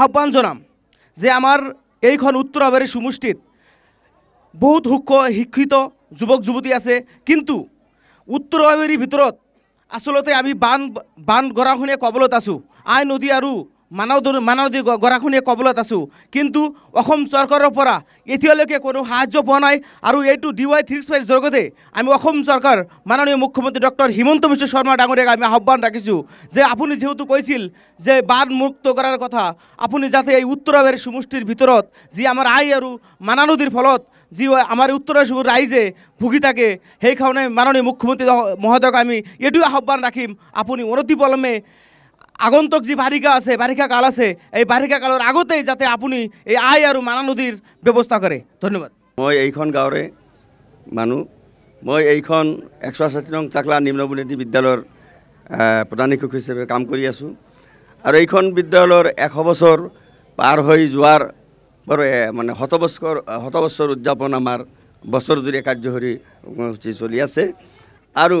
আহ্বান জনাম যে आमार এইখন उत्तर आवेर समष्टित बहुत हुक्को शिक्षित युवक युवती आछे किन्तु उत्तर आवेरी भितरत आसलते आमी बान बान गराखनिया कबলত আছো আই নদী আৰু मानव मानव गराखनिया कबलत आसो किन्तु अखम सरकारों परा एतियলৈকে कोनो सहाय्य पोৱা নাই आरु एटु D Y three sixty five जरियते आमी अखम सरकार माननीय मुख्यमंत्री डॉक्टर हिमंत बिश्व शर्मा डांगरियाक आमी आह्वान राखिछु जे आपुनि जेहेतु কৈছিল जे बान मुक्त करार कथा आपुनि जाते এই उत्तर आवेर समष्टिर भितरत जी आमार आय आरु मानानदीर फलत जी आमार उत्तर आसुर राइजे भुगी थाके हेइ कारणे माननीय मुख्यमंत्री महोदयक आमी एटु आह्वान राखिम आपुनि अनति पलमे आगंतक जी बारिका आसे बारिका काल आसे बारिका कालर आगते जाते आपुनी आय और माना नदीर व्यवस्था करे धन्यवाद मैं यहीन गाँवें मानु मैं यहीन एक सौ षाठी नंग चाकला निम्न बुनियादी विद्यालयर प्रधान शिक्षक हिसाब से काम कर विद्यालयर एश बचर पार हो जोर मानने शत बचर शत बचर उद्यापन आमार बचर जुरी कार्यसूची चलि आसे और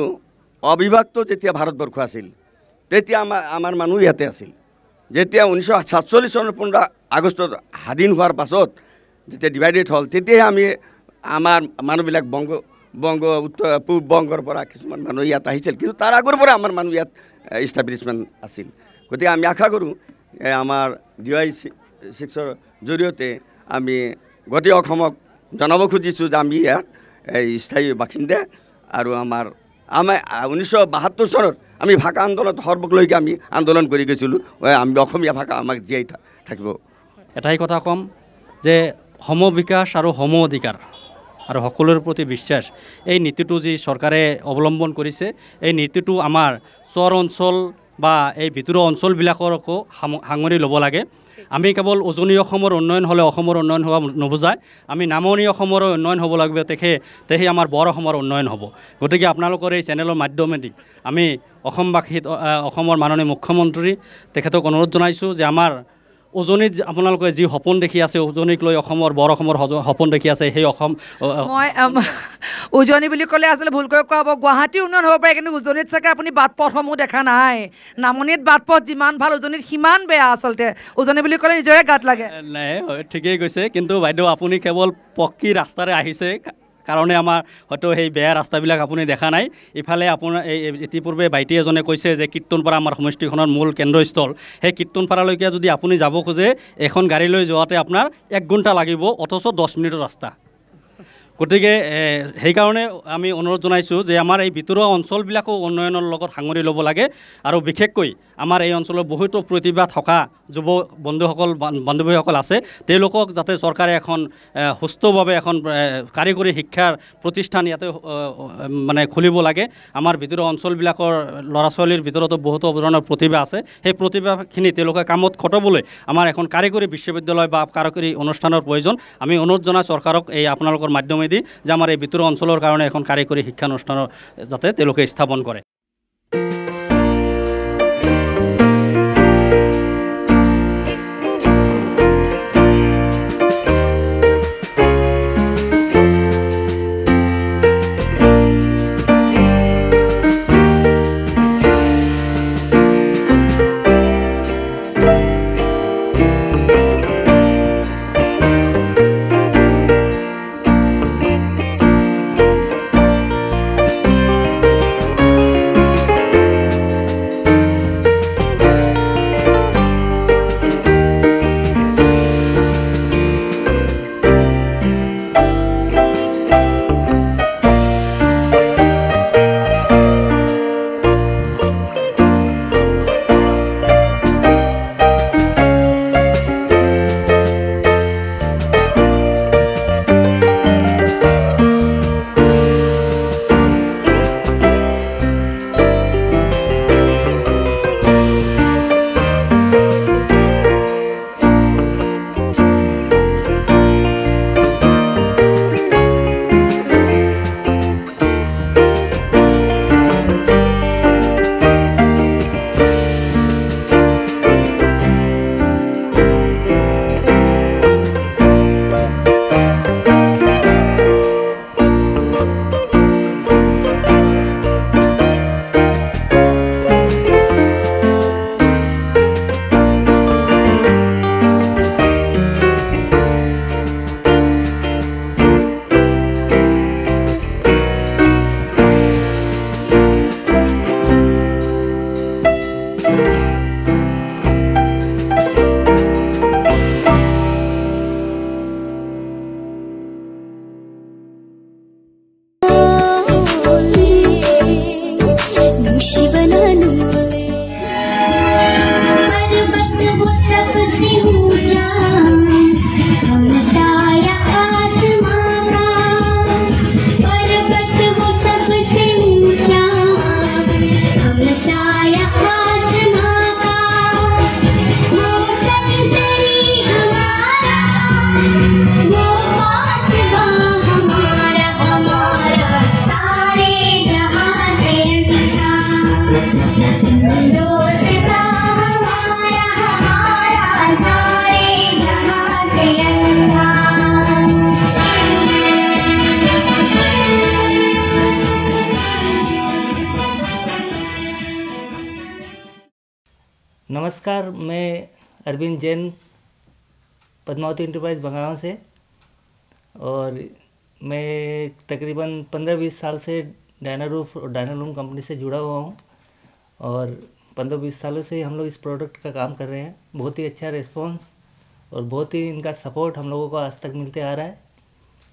अविभक्त जैसे भारतवर्ष आसिल তেতিয়া আমাৰ আমাৰ মানুহ ইয়াতে আছিল যেতিয়া উনৈশ সাতচল্লিছ চনৰ পোন্ধৰ আগষ্টত স্বাধীন হোৱাৰ পাছত যেতিয়া ডিভাইডেড হ'ল তেতিয়াই আমি আমাৰ মানুহবিলাক বংগ বংগ উত্তৰ পূব বংগৰ পৰা কিছুমান মানুহ ইয়াত আহিছিল কিন্তু তাৰ আগৰ পৰা আমাৰ মানুহ ইয়াত ইষ্টাব্লিছমেণ্ট আছিল গতিকে আমি আশা কৰোঁ আমাৰ ডি ৱাই থ্ৰী ছিক্সটি ফাইভৰ জৰিয়তে আমি গোটেই অসমক জনাব খুজিছোঁ যে আমি ইয়াত স্থায়ী বাসিন্দা আৰু আমাৰ আমি উনৈশ বাসত্তৰ চনত আমি ভাষা আন্দোলন সর্বকলৈকে আমি আন্দোলন কৰি গৈছিলো আমি অসমীয়া ভাষা আমাক জিয়াই থাকিব এটাই কথা কম যে সম বিকাশ আৰু সম অধিকাৰ और सकलोर प्रति विश्वास ये नीतिटो जी सरकारे अवलम्बन करिसे ये नीतिटो आमार चर अंचल बा ये भितुर अंचलबिलाकको हांगरि लब लागे। आमी केवल उजनी अखोमर उन्नयन हले अखोमर उन्नयन हवा नुबुझाय आमी नामनी अखोमर उन्नयन हब लागबे तेखे तेहि आमार बर अखोमर उन्नयन हब। गतिके आपनालोकर एइ चेनेलर माध्यमेदि आमी अखोमबाखी अखोमर माननीय मुख्यमंत्री तेखेतक अनुरोध जनाइछु जे आमार उजनीत आपनालोके जी सपन देखि आछे उजनीक लई अखोमर बर अखोमर सपन देखि आछे हेइ अखोम মই उजनी বুলি কলে আসলে ভুলকৈ কোৱা গুৱাহাটী উন্নয়ন হব পাৰে কিন্তু উজনীত চাগে আপুনি বাটপথসমূহ দেখা নাই। নামনিত বাটপথ যিমান ভাল উজনীত সিমান বেয়া। আসলতে উজনী বুলি কলে নিজৰে গাত লাগে। নাই ঠিকেই কৈছে কিন্তু বাইদেউ আপুনি কেৱল পকী ৰাস্তাৰে আহিছে कारणे आमार हयतो हेइ बेया रास्ताबिलाक आपुनि देखा नाइ। इफाले आपुना इतिपूर्वे भाइटी एजने कैसे जे कीर्तनपारा आमार समष्टिखनर मूल केन्द्रस्थल हेइ कीर्तनपारालैके जदि आपुनि जाब खोजे एखन गाड़ी लै जोवाते आपनार एक घंटा लागिब अथच दस मिनिटर रास्ता। गतिके हेइ कारणे आमि अनुरोध जनाइछु जे आमार एइ भितरुवा अञ्चलबिलाको उन्नयনৰ লগত हांगरि ল'ब লাগে আৰু বিশেষকৈ आमार एइ अञ्चলৰ বহুতো प्रतिभा থকা যুৱ বন্ধুসকল বান্ধৱীসকল আছে তেওঁলোকক যাতে চৰকাৰে এখন সুস্থভাৱে এখন কাৰিকৰী শিক্ষাৰ প্ৰতিষ্ঠান ইয়াতে মানে খুলিব লাগে। আমাৰ ভিতৰুৱা অঞ্চলবিলাকৰ ল'ৰা ছোৱালীৰ ভিতৰতো বহুতো ধৰণৰ প্ৰতিভা আছে সেই প্ৰতিভাখিনি তেওঁলোকে কামত খটাবলৈ আমাৰ এখন কাৰিকৰী বিশ্ববিদ্যালয় বা কাৰিকৰী অনুষ্ঠানৰ প্ৰয়োজন। আমি অনুৰোধ জনা চৰকাৰক এই আপোনালোকৰ মাধ্যমে দি যে আমাৰ এই ভিতৰুৱা অঞ্চলৰ কাৰণে এখন কাৰিকৰী শিক্ষানুষ্ঠানৰ যাতে তেওঁলোকে স্থাপন কৰে। नमस्कार, मैं अरविंद जैन पद्मावती इंटरप्राइज बंगाल से और मैं तकरीबन पंद्रह बीस साल से डायनर रूफ और डायनर रूम कंपनी से जुड़ा हुआ हूँ और पंद्रह बीस सालों से हम लोग इस प्रोडक्ट का काम कर रहे हैं। बहुत ही अच्छा रिस्पांस और बहुत ही इनका सपोर्ट हम लोगों को आज तक मिलते आ रहा है।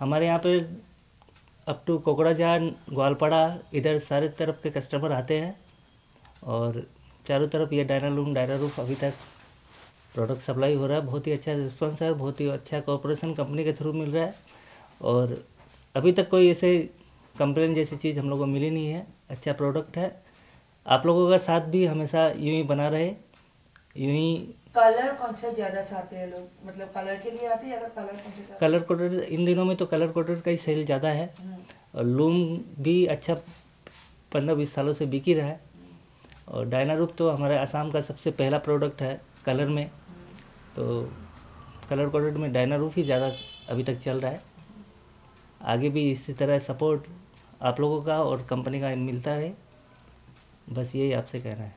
हमारे यहाँ पर अप टू कोकड़ाझार ग्वालपाड़ा इधर सारे तरफ के कस्टमर आते हैं और चारों तरफ ये डायनर रूम डायनर रूफ अभी तक प्रोडक्ट सप्लाई हो रहा है। बहुत ही अच्छा रिस्पॉन्स है, बहुत ही अच्छा कॉर्पोरेशन कंपनी के थ्रू मिल रहा है और अभी तक कोई ऐसे कंप्लेन जैसी चीज़ हम लोग को मिली नहीं है। अच्छा प्रोडक्ट है। आप लोगों का साथ भी हमेशा यूं ही बना रहे, यूं ही। कलर कौन सा ज़्यादा चाहते हैं लोग, मतलब कलर के लिए आते हैं? अगर कलर कौन सा, कलर कोडेड इन दिनों में तो कलर कोडेड का ही सेल ज़्यादा है और लूम भी अच्छा पंद्रह बीस सालों से बिकी रहा है। और डायना रूप तो हमारे आसाम का सबसे पहला प्रोडक्ट है कलर में, तो कलर कोडेड में डायना रूप ही ज़्यादा अभी तक चल रहा है। आगे भी इसी तरह सपोर्ट आप लोगों का और कंपनी का मिलता है, बस यही आपसे कहना है।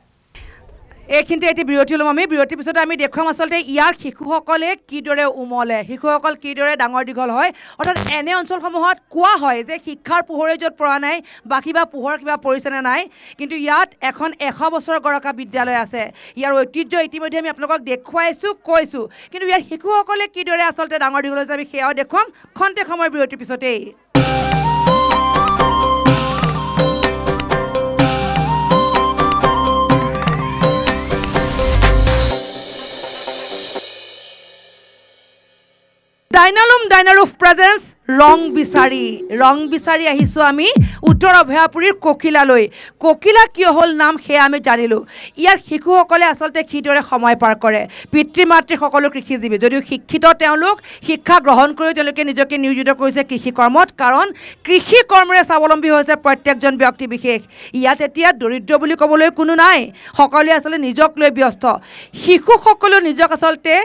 एक बिरति लम आम बिरतिर पद आम देखा आसलते यार शिशुसले किदरे उमले शिशुसक किदरे डांगर दीघल है। अर्थात एने अंचल समूह क्या है शिक्षार पोहरे जो पड़ा ना बाकी पोहर क्या पड़े ना कि एन एश बसर गरका विद्यालय आसे यार ऐतिह्य इतिम्य आम आपल देखा कैसो कि यार शिशुसले किदरे आसलते डांगर दीघल से आम सेवा देखम खंतेक समय बिरतिर पीछते। डायनालूम डायनारूफ प्रेजेंस रंग विचारी रंग विचारी आहिसो आमी उत्तर अभयापुरीर कोकिला लई। कोकिला किय हल नाम से आमी जानिलो। यार शिशुसकले आसलते किदरे समय पार करे। पितृ मातृ सकलो कृषिजीवी जदिव शिक्षित तेओलोक शिक्षा ग्रहण करि तेओलोके निजके नियोजित करिसे कृषिकर्मत, कारण कृषिकर्मरे स्वावलम्बी होइसे प्रत्येकजन व्यक्ति विशेष। इयात एतिया दरिद्र बुली कबोले कोनो नाइ, सकलोवे आसलते निजक लई व्यस्त। शिशुसकलो निजक आसलते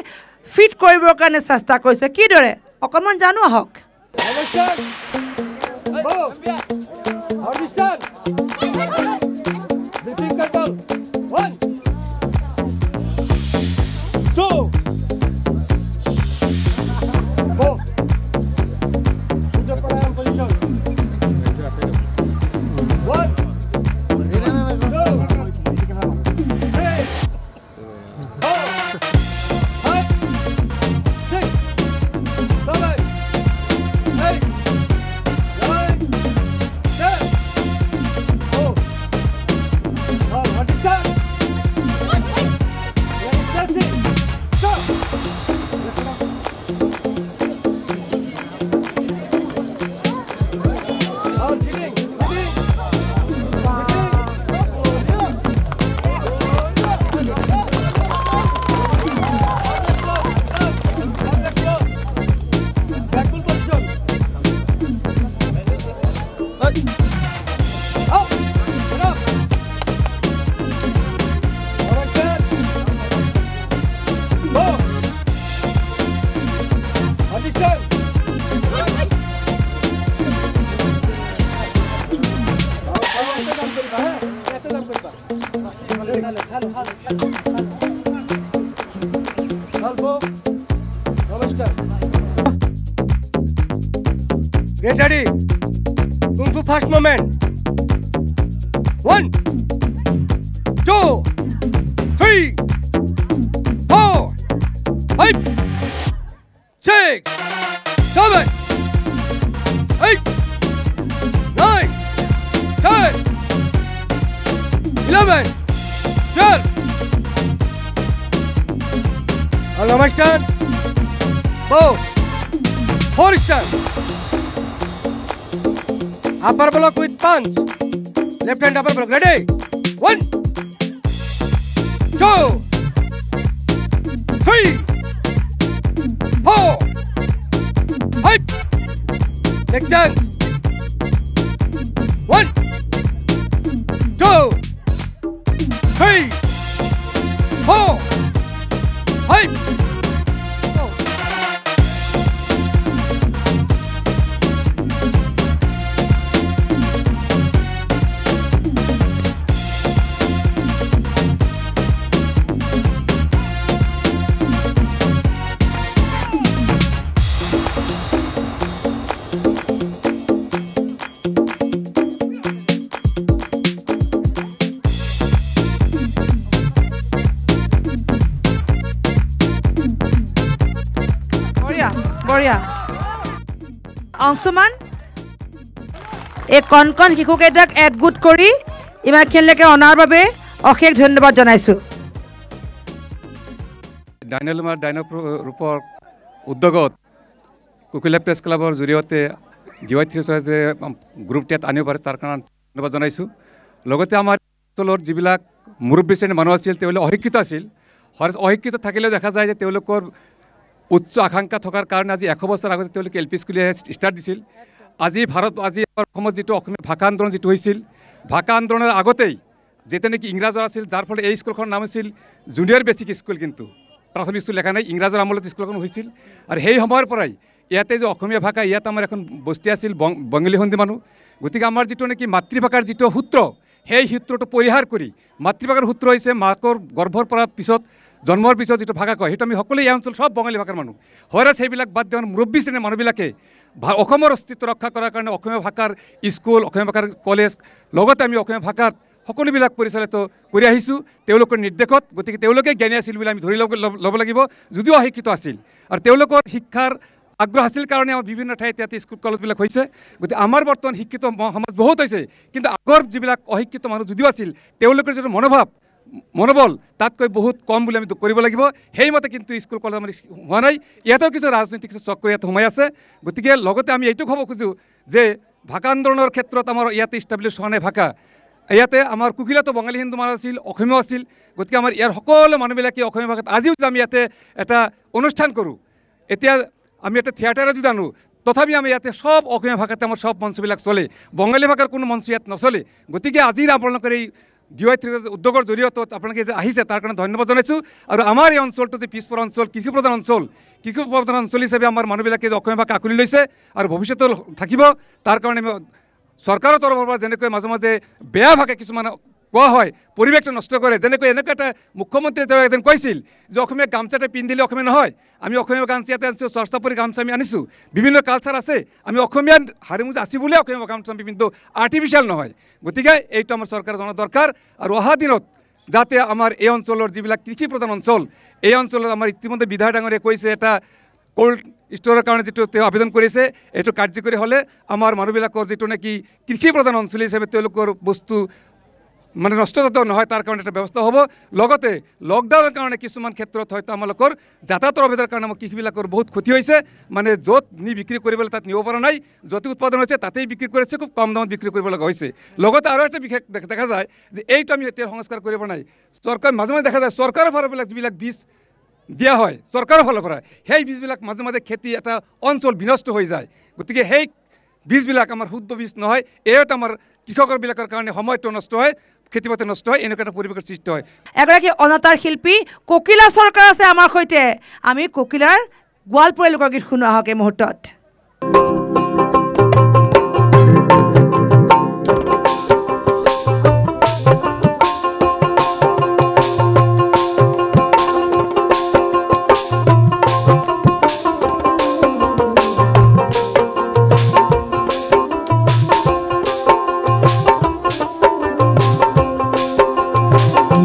फिट करिबर कारणे चेष्टा करिसे किदरे अकमन जानु हक। Get ready. Kung Fu first moment. One, two, three, four, five, six, seven, eight, nine, ten, eleven, twelve. All of us stand. Four, four stand. Upper block with punch. Left hand upper block. Ready? One, two, three, four, five. Next hand. One, two, three, four, five. Anshuman एक कौन कौन शिशुक एकगोट कर इमानखिनिलेके अनार बारे अशेष धन्यवाद जानाइसु। डायनालूम डायनारूफर उद्योगत कोकिला प्रेस क्लाबर जरिए जीवाई थ्री ग्रुप टेत आने तारखा धन्यवाद जानते आम अचलर जीवन मुरब्बी श्रेणी मानु अशिक्षित आज अशिक्षित थकिले देखा जाए उच्च आकांक्षा थकार कारण आज एश बस आगते एल पी स्कूलिया स्टार्ट दी आज भारत आज जी भाषा आंदोलन जी भाषा आंदोलन आगते जेते निकी इंग्रजर आसिल जार फल ए स्कूल नाम आसिल जूनियर बेसिक स्कूल किन्तु प्राथमिक स्कूल लेखा ना इंग्रजर आमलत स्कूल होइसिल और हेई समयर पराई इयाते जे अखमिया भाषा इयात आमार एखन बस्ती आसिल बंगाली हिंदी मानु गतिके आमार जितो नेकी मातृभाषार जितो सूत्र हेई सूत्रटो परिहार करी मातृभाषार सूत्र होइसे माकर गर्भर परा पिছত जन्मर पिছত जितो भाषा कय हेटा आमी हकले या अंचल सब बंगाली भाषार मानु हयरास हेइबिलाक बाद देवन मुरब्बी श्रेणीर मानुबिलाके अखমৰ अस्तित्व रक्षा কৰাৰ কাৰণে অসমীয়া ভাষাৰ স্কুল অসমীয়া ভাষাৰ কলেজ লগতে আমি অসমীয়া ভাষাত সকলোবিলাক পৰিচালিত কৰি আহিছো তেওঁলোকৰ নিৰ্দেশত গতিকে তেওঁলোকে জ্ঞানী আছিল বুলি আমি ধৰি ল'ব লাগিব যদিও অশিক্ষিত আছিল আৰু তেওঁলোকৰ শিক্ষাৰ আগ্ৰহ আছিল কাৰণে আমাৰ বিভিন্ন ঠাইত ইয়াতে স্কুল কলেজবিলাক হৈছে গতিকে আমাৰ বৰ্তমান শিক্ষিত সমাজ বহুত হৈছে কিন্তু আগৰ যিবিলাক অশিক্ষিত মানুহ যদিও আছিল তেওঁলোকৰ যে মনোভাৱ मनोबल तक बहुत कम लगभग कितना स्कूल कलेज आम हुआ ना इतो किस राजनैतिक चक्र इतना सोमाय आसे गति के कब खोजो जे भाषा आंदोलन क्षेत्र में इतना इस्टाब्लिश होने भाषा इतने आम कोकिला तो बंगाली हिंदू मान आम गति इार सको मानुबिले भाषा आज इतने एटा अनुष्ठान करूँ इतना आम इतना थिएटर जो आनूँ तथापि आम इतने सब भाषाते आम सब मंचबिल चले बंगाली भाषार को मंच इतना नचले गति के आज आंदोलनकारी डीवाई थ्री उद्योगर जरिए अपने तार कारण धन्यवाद जानूँ और आम ये अंचल जो पिछपरा अंचल कृषि प्रधान अंचल कृषि प्रधान अंचल हिसाब से आम मानुबिले भाषा आकुली लैसे और भविष्य थको तार कारण सरकार तरफ जेनेक माजे माजे बेया भाषा किसान क्या है परिवेश नष्ट करे जेनेक एने मुख्यमंत्री कैसे गामचाटे पिंधिले नये गामचा इतने चर्चा पर गामचा आनीसो विभिन्न कलचार आसे हारिमुजा आसमें गामचा पिंधो आर्टिफिशियल नय गति के सरकार जाना दरकार और अहर दिन जाते आमार ये अंचल जीवन कृषि प्रधान अंचल ये अंचल आम इतिम्य विधायक डांगरिया कैसे एट कोल्ड स्टोर कारण जी आवेदन करेছে এইটো কার্যকরী হলে আমার মানুবিলাকৰ যেটো নেকি কৃষি প্রধান অঞ্চল হিসাবে তেওঁলোকৰ বস্তু মানে নষ্ট যাতে নহয় তাৰ কাৰণে এটা ব্যৱস্থা হ'ব লগতে লকডাউনৰ কাৰণে কিছুমান ক্ষেত্ৰত হয়তো আমালোকৰ যাতায়াতৰ অভাৱৰ কাৰণে আমাৰ কৃষিবিলাকৰ বহুত ক্ষতি হৈছে মানে য'ত নি বিক্ৰী কৰিবলৈ তাত নিব পৰা নাই য'ত উৎপাদন হৈছে তাতেই বিক্ৰী কৰিছে খুব কম দামত বিক্ৰী কৰিব লগা হৈছে লগতে আৰু এটা বিশেষ দেখা যায় যে এইটো আমি এতিয়া সংস্কাৰ কৰিব নাই চৰকাৰ মাজে মাজে দেখা যায় চৰকাৰৰ ফালৰবিলাক যিবিলাক বীজ দিয়া হয় চৰকাৰৰ ফালৰ পৰা সেই বীজবিলাক মাজে মাজে খেতি এটা অঞ্চল বিনষ্ট হৈ যায় গতিকে সেই বীজবিলাক আমাৰ শুদ্ধ বীজ নহয় এটা আমাৰ কৃষকৰবিলাকৰ কাৰণে সময়টো নষ্ট হয় খেতিপথে নষ্ট হয় এনেকুৱা এটা পৰিৱেশৰ সৃষ্টি হয় এগৰাকী অনাতাৰ শিল্পী কোকিলা সরকার আছে আমাৰ সৈতে আমি কোকিলাৰ গোৱালপুৰ লোকৰ গীত শুনো আহক এই মুহূৰ্তত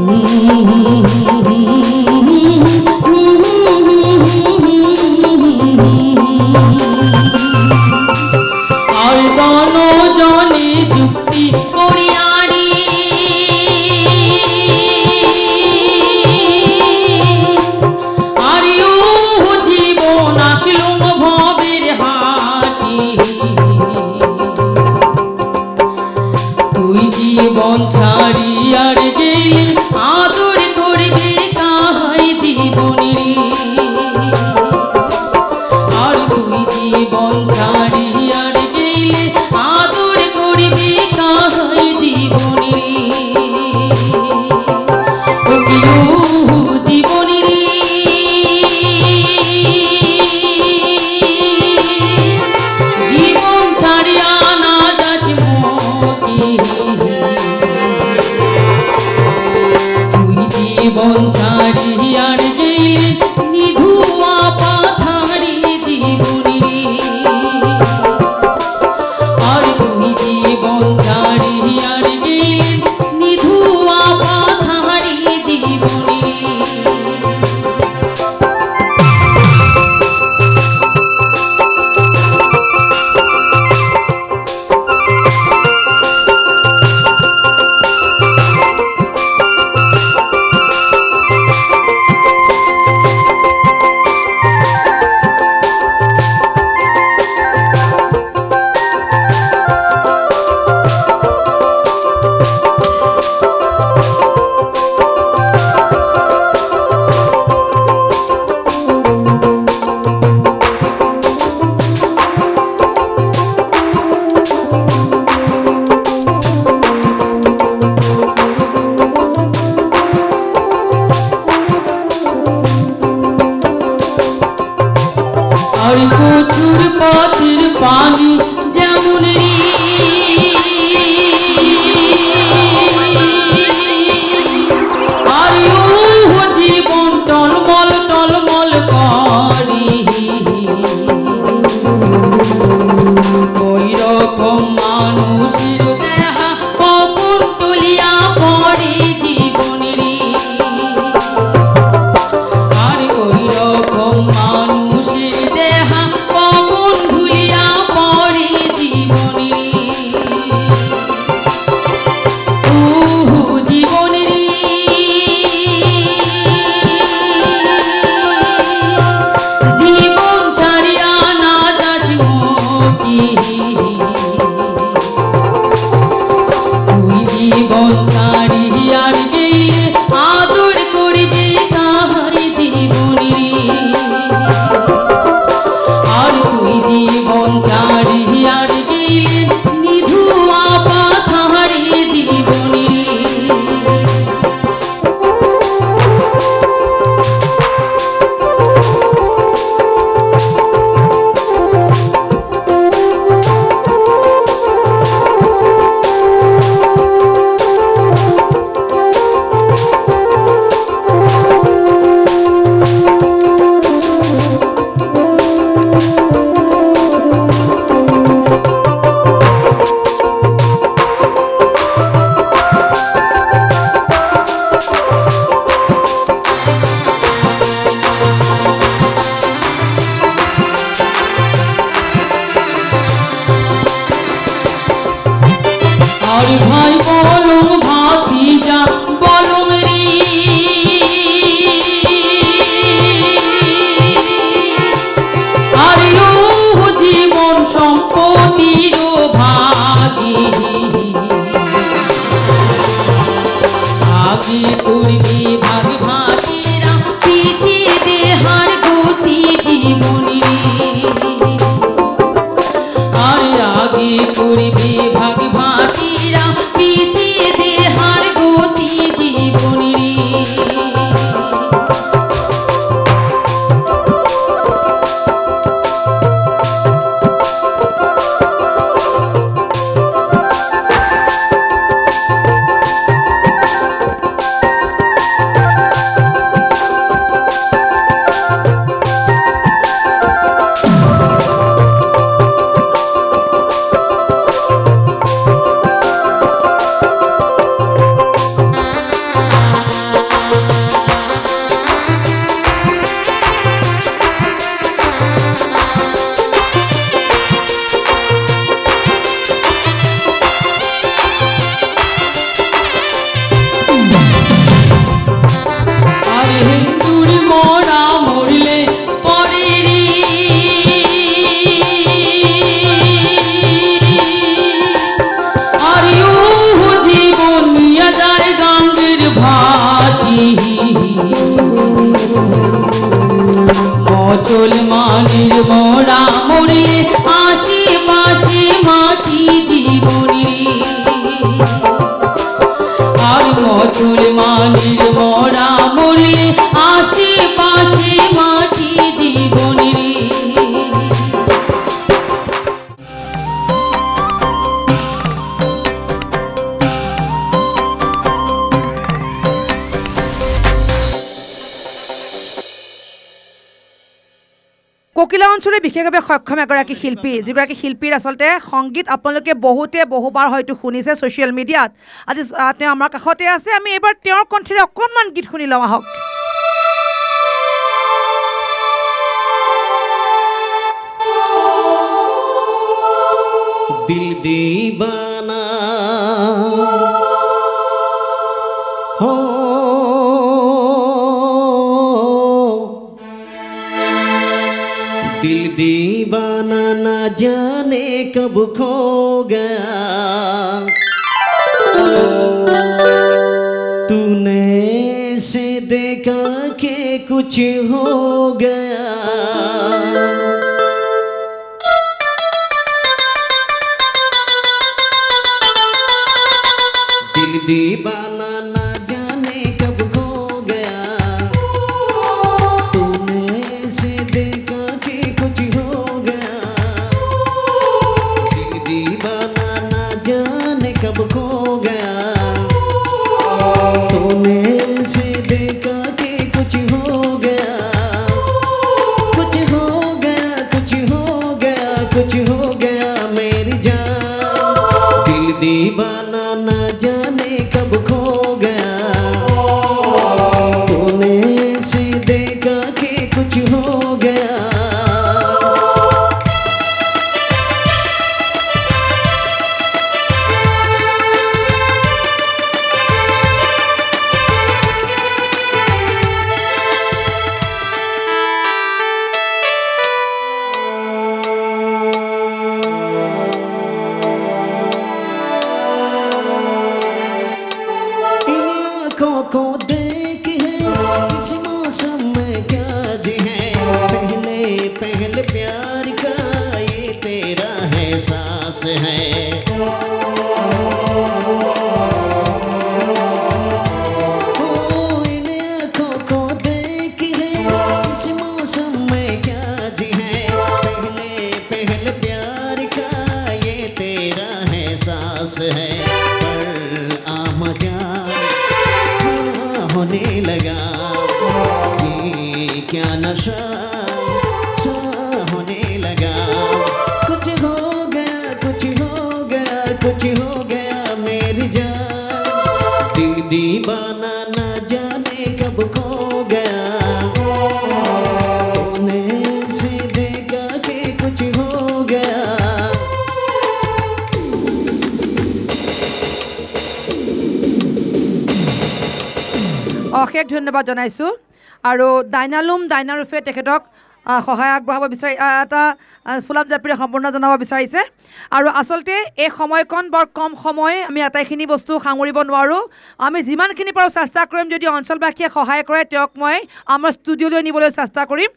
Thank you. প্রচুর পথের পানি যেমন कोकिला अंचले विशेषभावे सक्षम एगराकी शिल्पी जीगराकी शिल्पीर आसलते संगीत आपनलोके बहुते बहुबार हयतो शुनिसे सोशियल मीडियात आज ते आमार काखते आछे आमी एबार तेर कण्ठेर अकणमान गीत शुनि लओ आहक दिल दीवाना हो दिल दीवाना ना जाने कब खो गया तूने से देखा के कुछ हो गया दिल दीवाना ना जाने कब खो गया तूने से देखा कुछ हो क्यों हो गया। को देख है इस मौसम में क्या जी है, पहले पहल प्यार का ये तेरा एहसास है। ओ इन आँखों को देख है इस मौसम में क्या जी है, पहले पहल प्यार का ये तेरा एहसास है। पर आ मजा होने लगा ये क्या नशा सा होने लगा, कुछ हो गया कुछ हो गया कुछ हो गया मेरी जान, दिल दीवाना ना जाने कब खो गया। तूने से देखा के कुछ हो गया। अशेष धन्यवाद जानाइছো আৰু ডাইনালুম ডাইনাৰুফে তেখেতক সহায় আগবঢ়াব বিচাৰি এটা ফুলাম জাপিৰে সম্পূৰ্ণ জনাব বিচাৰিছে। আৰু আচলতে এই সময়কণ বৰ কম সময়, আমি আটাইখিনি বস্তু সাঙুৰিব নোৱাৰোঁ। আমি যিমানখিনি পাৰোঁ চেষ্টা কৰিম, যদি অঞ্চলবাসীয়ে সহায় কৰে তেওঁক মই আমাৰ ষ্টুডিঅ'লৈ নিবলৈ চেষ্টা কৰিম।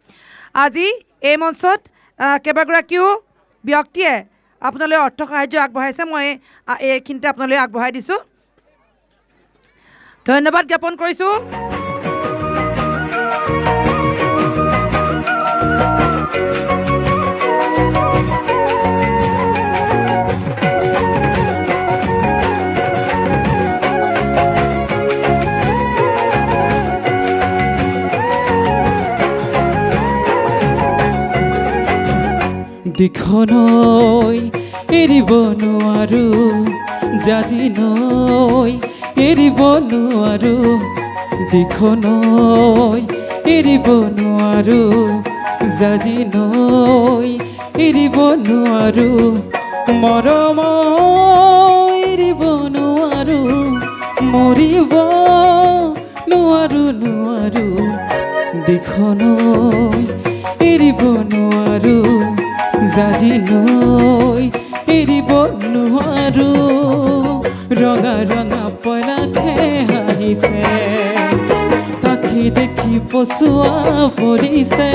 আজি এই মঞ্চত কেইবাগৰাকীও ব্যক্তিয়ে আপোনালৈ অৰ্থ সাহায্য আগবঢ়াইছে, মই এইখিনিতে আপোনালৈ আগবঢ়াই দিছোঁ। धन्यवाद ज्ञापन करिसु। दिखनय एरिब नुवारु जाजिनय एरिब नुवारु, दिखनय एरिब नुवारु जाजिनय एरिब नुवारु, मरम एरिब नुवारु मरिब नुवारु नुवारु, दिखनय एरिब नुवारु जाजिनय एरिब नुवारु। रंगा रंगा पलाखे हारिसे ताकि देखी पसुआ परिसे,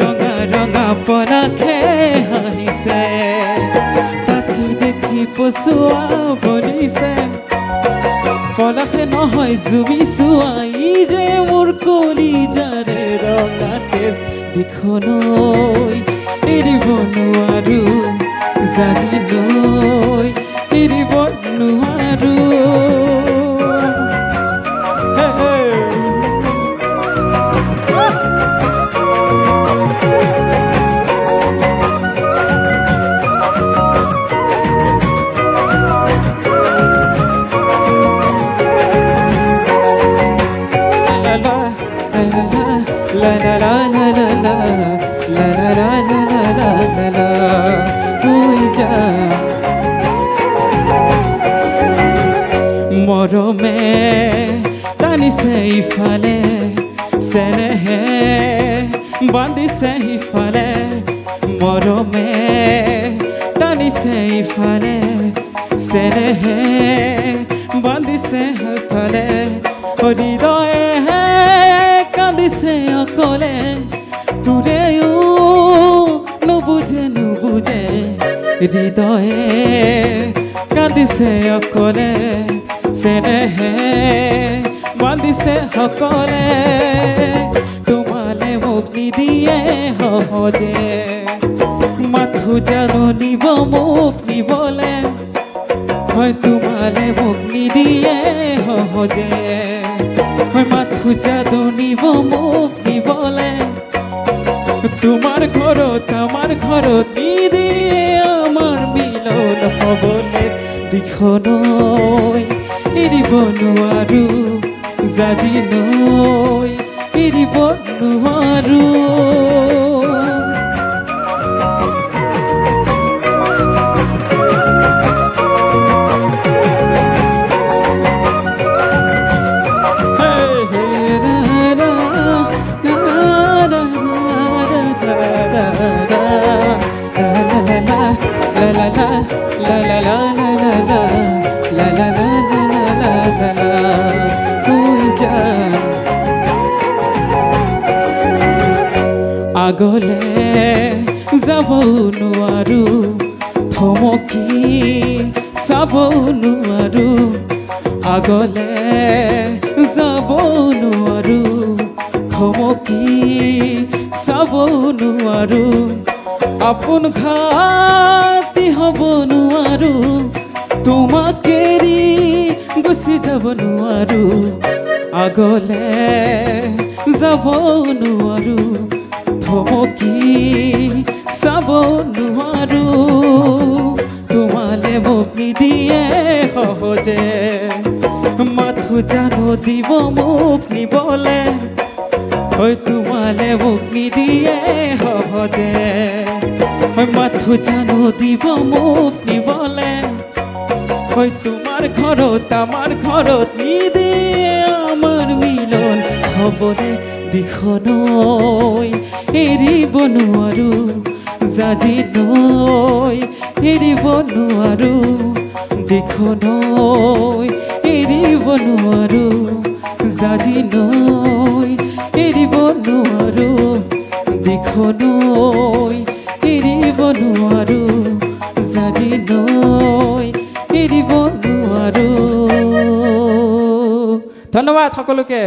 रंगा रंगा पलाखे हारिसे ताकि देखी पसुआ परिसे, पलाखे नहय जुबि सुआई जे मोर कलिजारे रंगा तेज। दिखनय एरिब नुवारु जाजिनय एरिब नुवारु। La la la la la la la la la la la la, uija morome tani sei fale senehe bandi sei fale, morome tani sei fale senehe bandi sei fale, hridoye से अकोले तुरे नुबुझे नुबुझे, हृदय कांदी से अकोले सेने बांदी से हकोले, तुम्हारे मुख निदिए हजे माथु जानो निब मुख निबले, तुम्हारे मुख निदिए हजे माथु जादू निब मुख निबले, तुमार घरत आमार घरत निदिए आमार मिलन हबले। दिखनय एरिब नुवारु जाजिनय एरिब नुवारु। আগলে যাব নোৱাৰো থমকি চাব নোৱাৰো আগলে যাব নোৱাৰো থমকি চাব নোৱাৰো আপোন ঘাতি হ'ব নোৱাৰো তোমাক এৰি গুচি যাব নোৱাৰো আগলে যাব নোৱাৰো थमकी सब नुआरू तुम्हारे मुख निदिए सहजे माथु जानो दीब मुख निबले तुम्हारे मुख निदिए सहजे माथु जानो दीब मुख निबले तुम्हार घरत आमार घरत निदिए आमार मिलन हबरे दिखनय एरिब नुआरू जाजी नय एरिब नुआरू दिखनय एरिब नुआरू जाजी नय एरिब नुआरू दिखनय एरिब नुआरू जाजी नय एरिब नुआरू धन्यवाद सकलोके।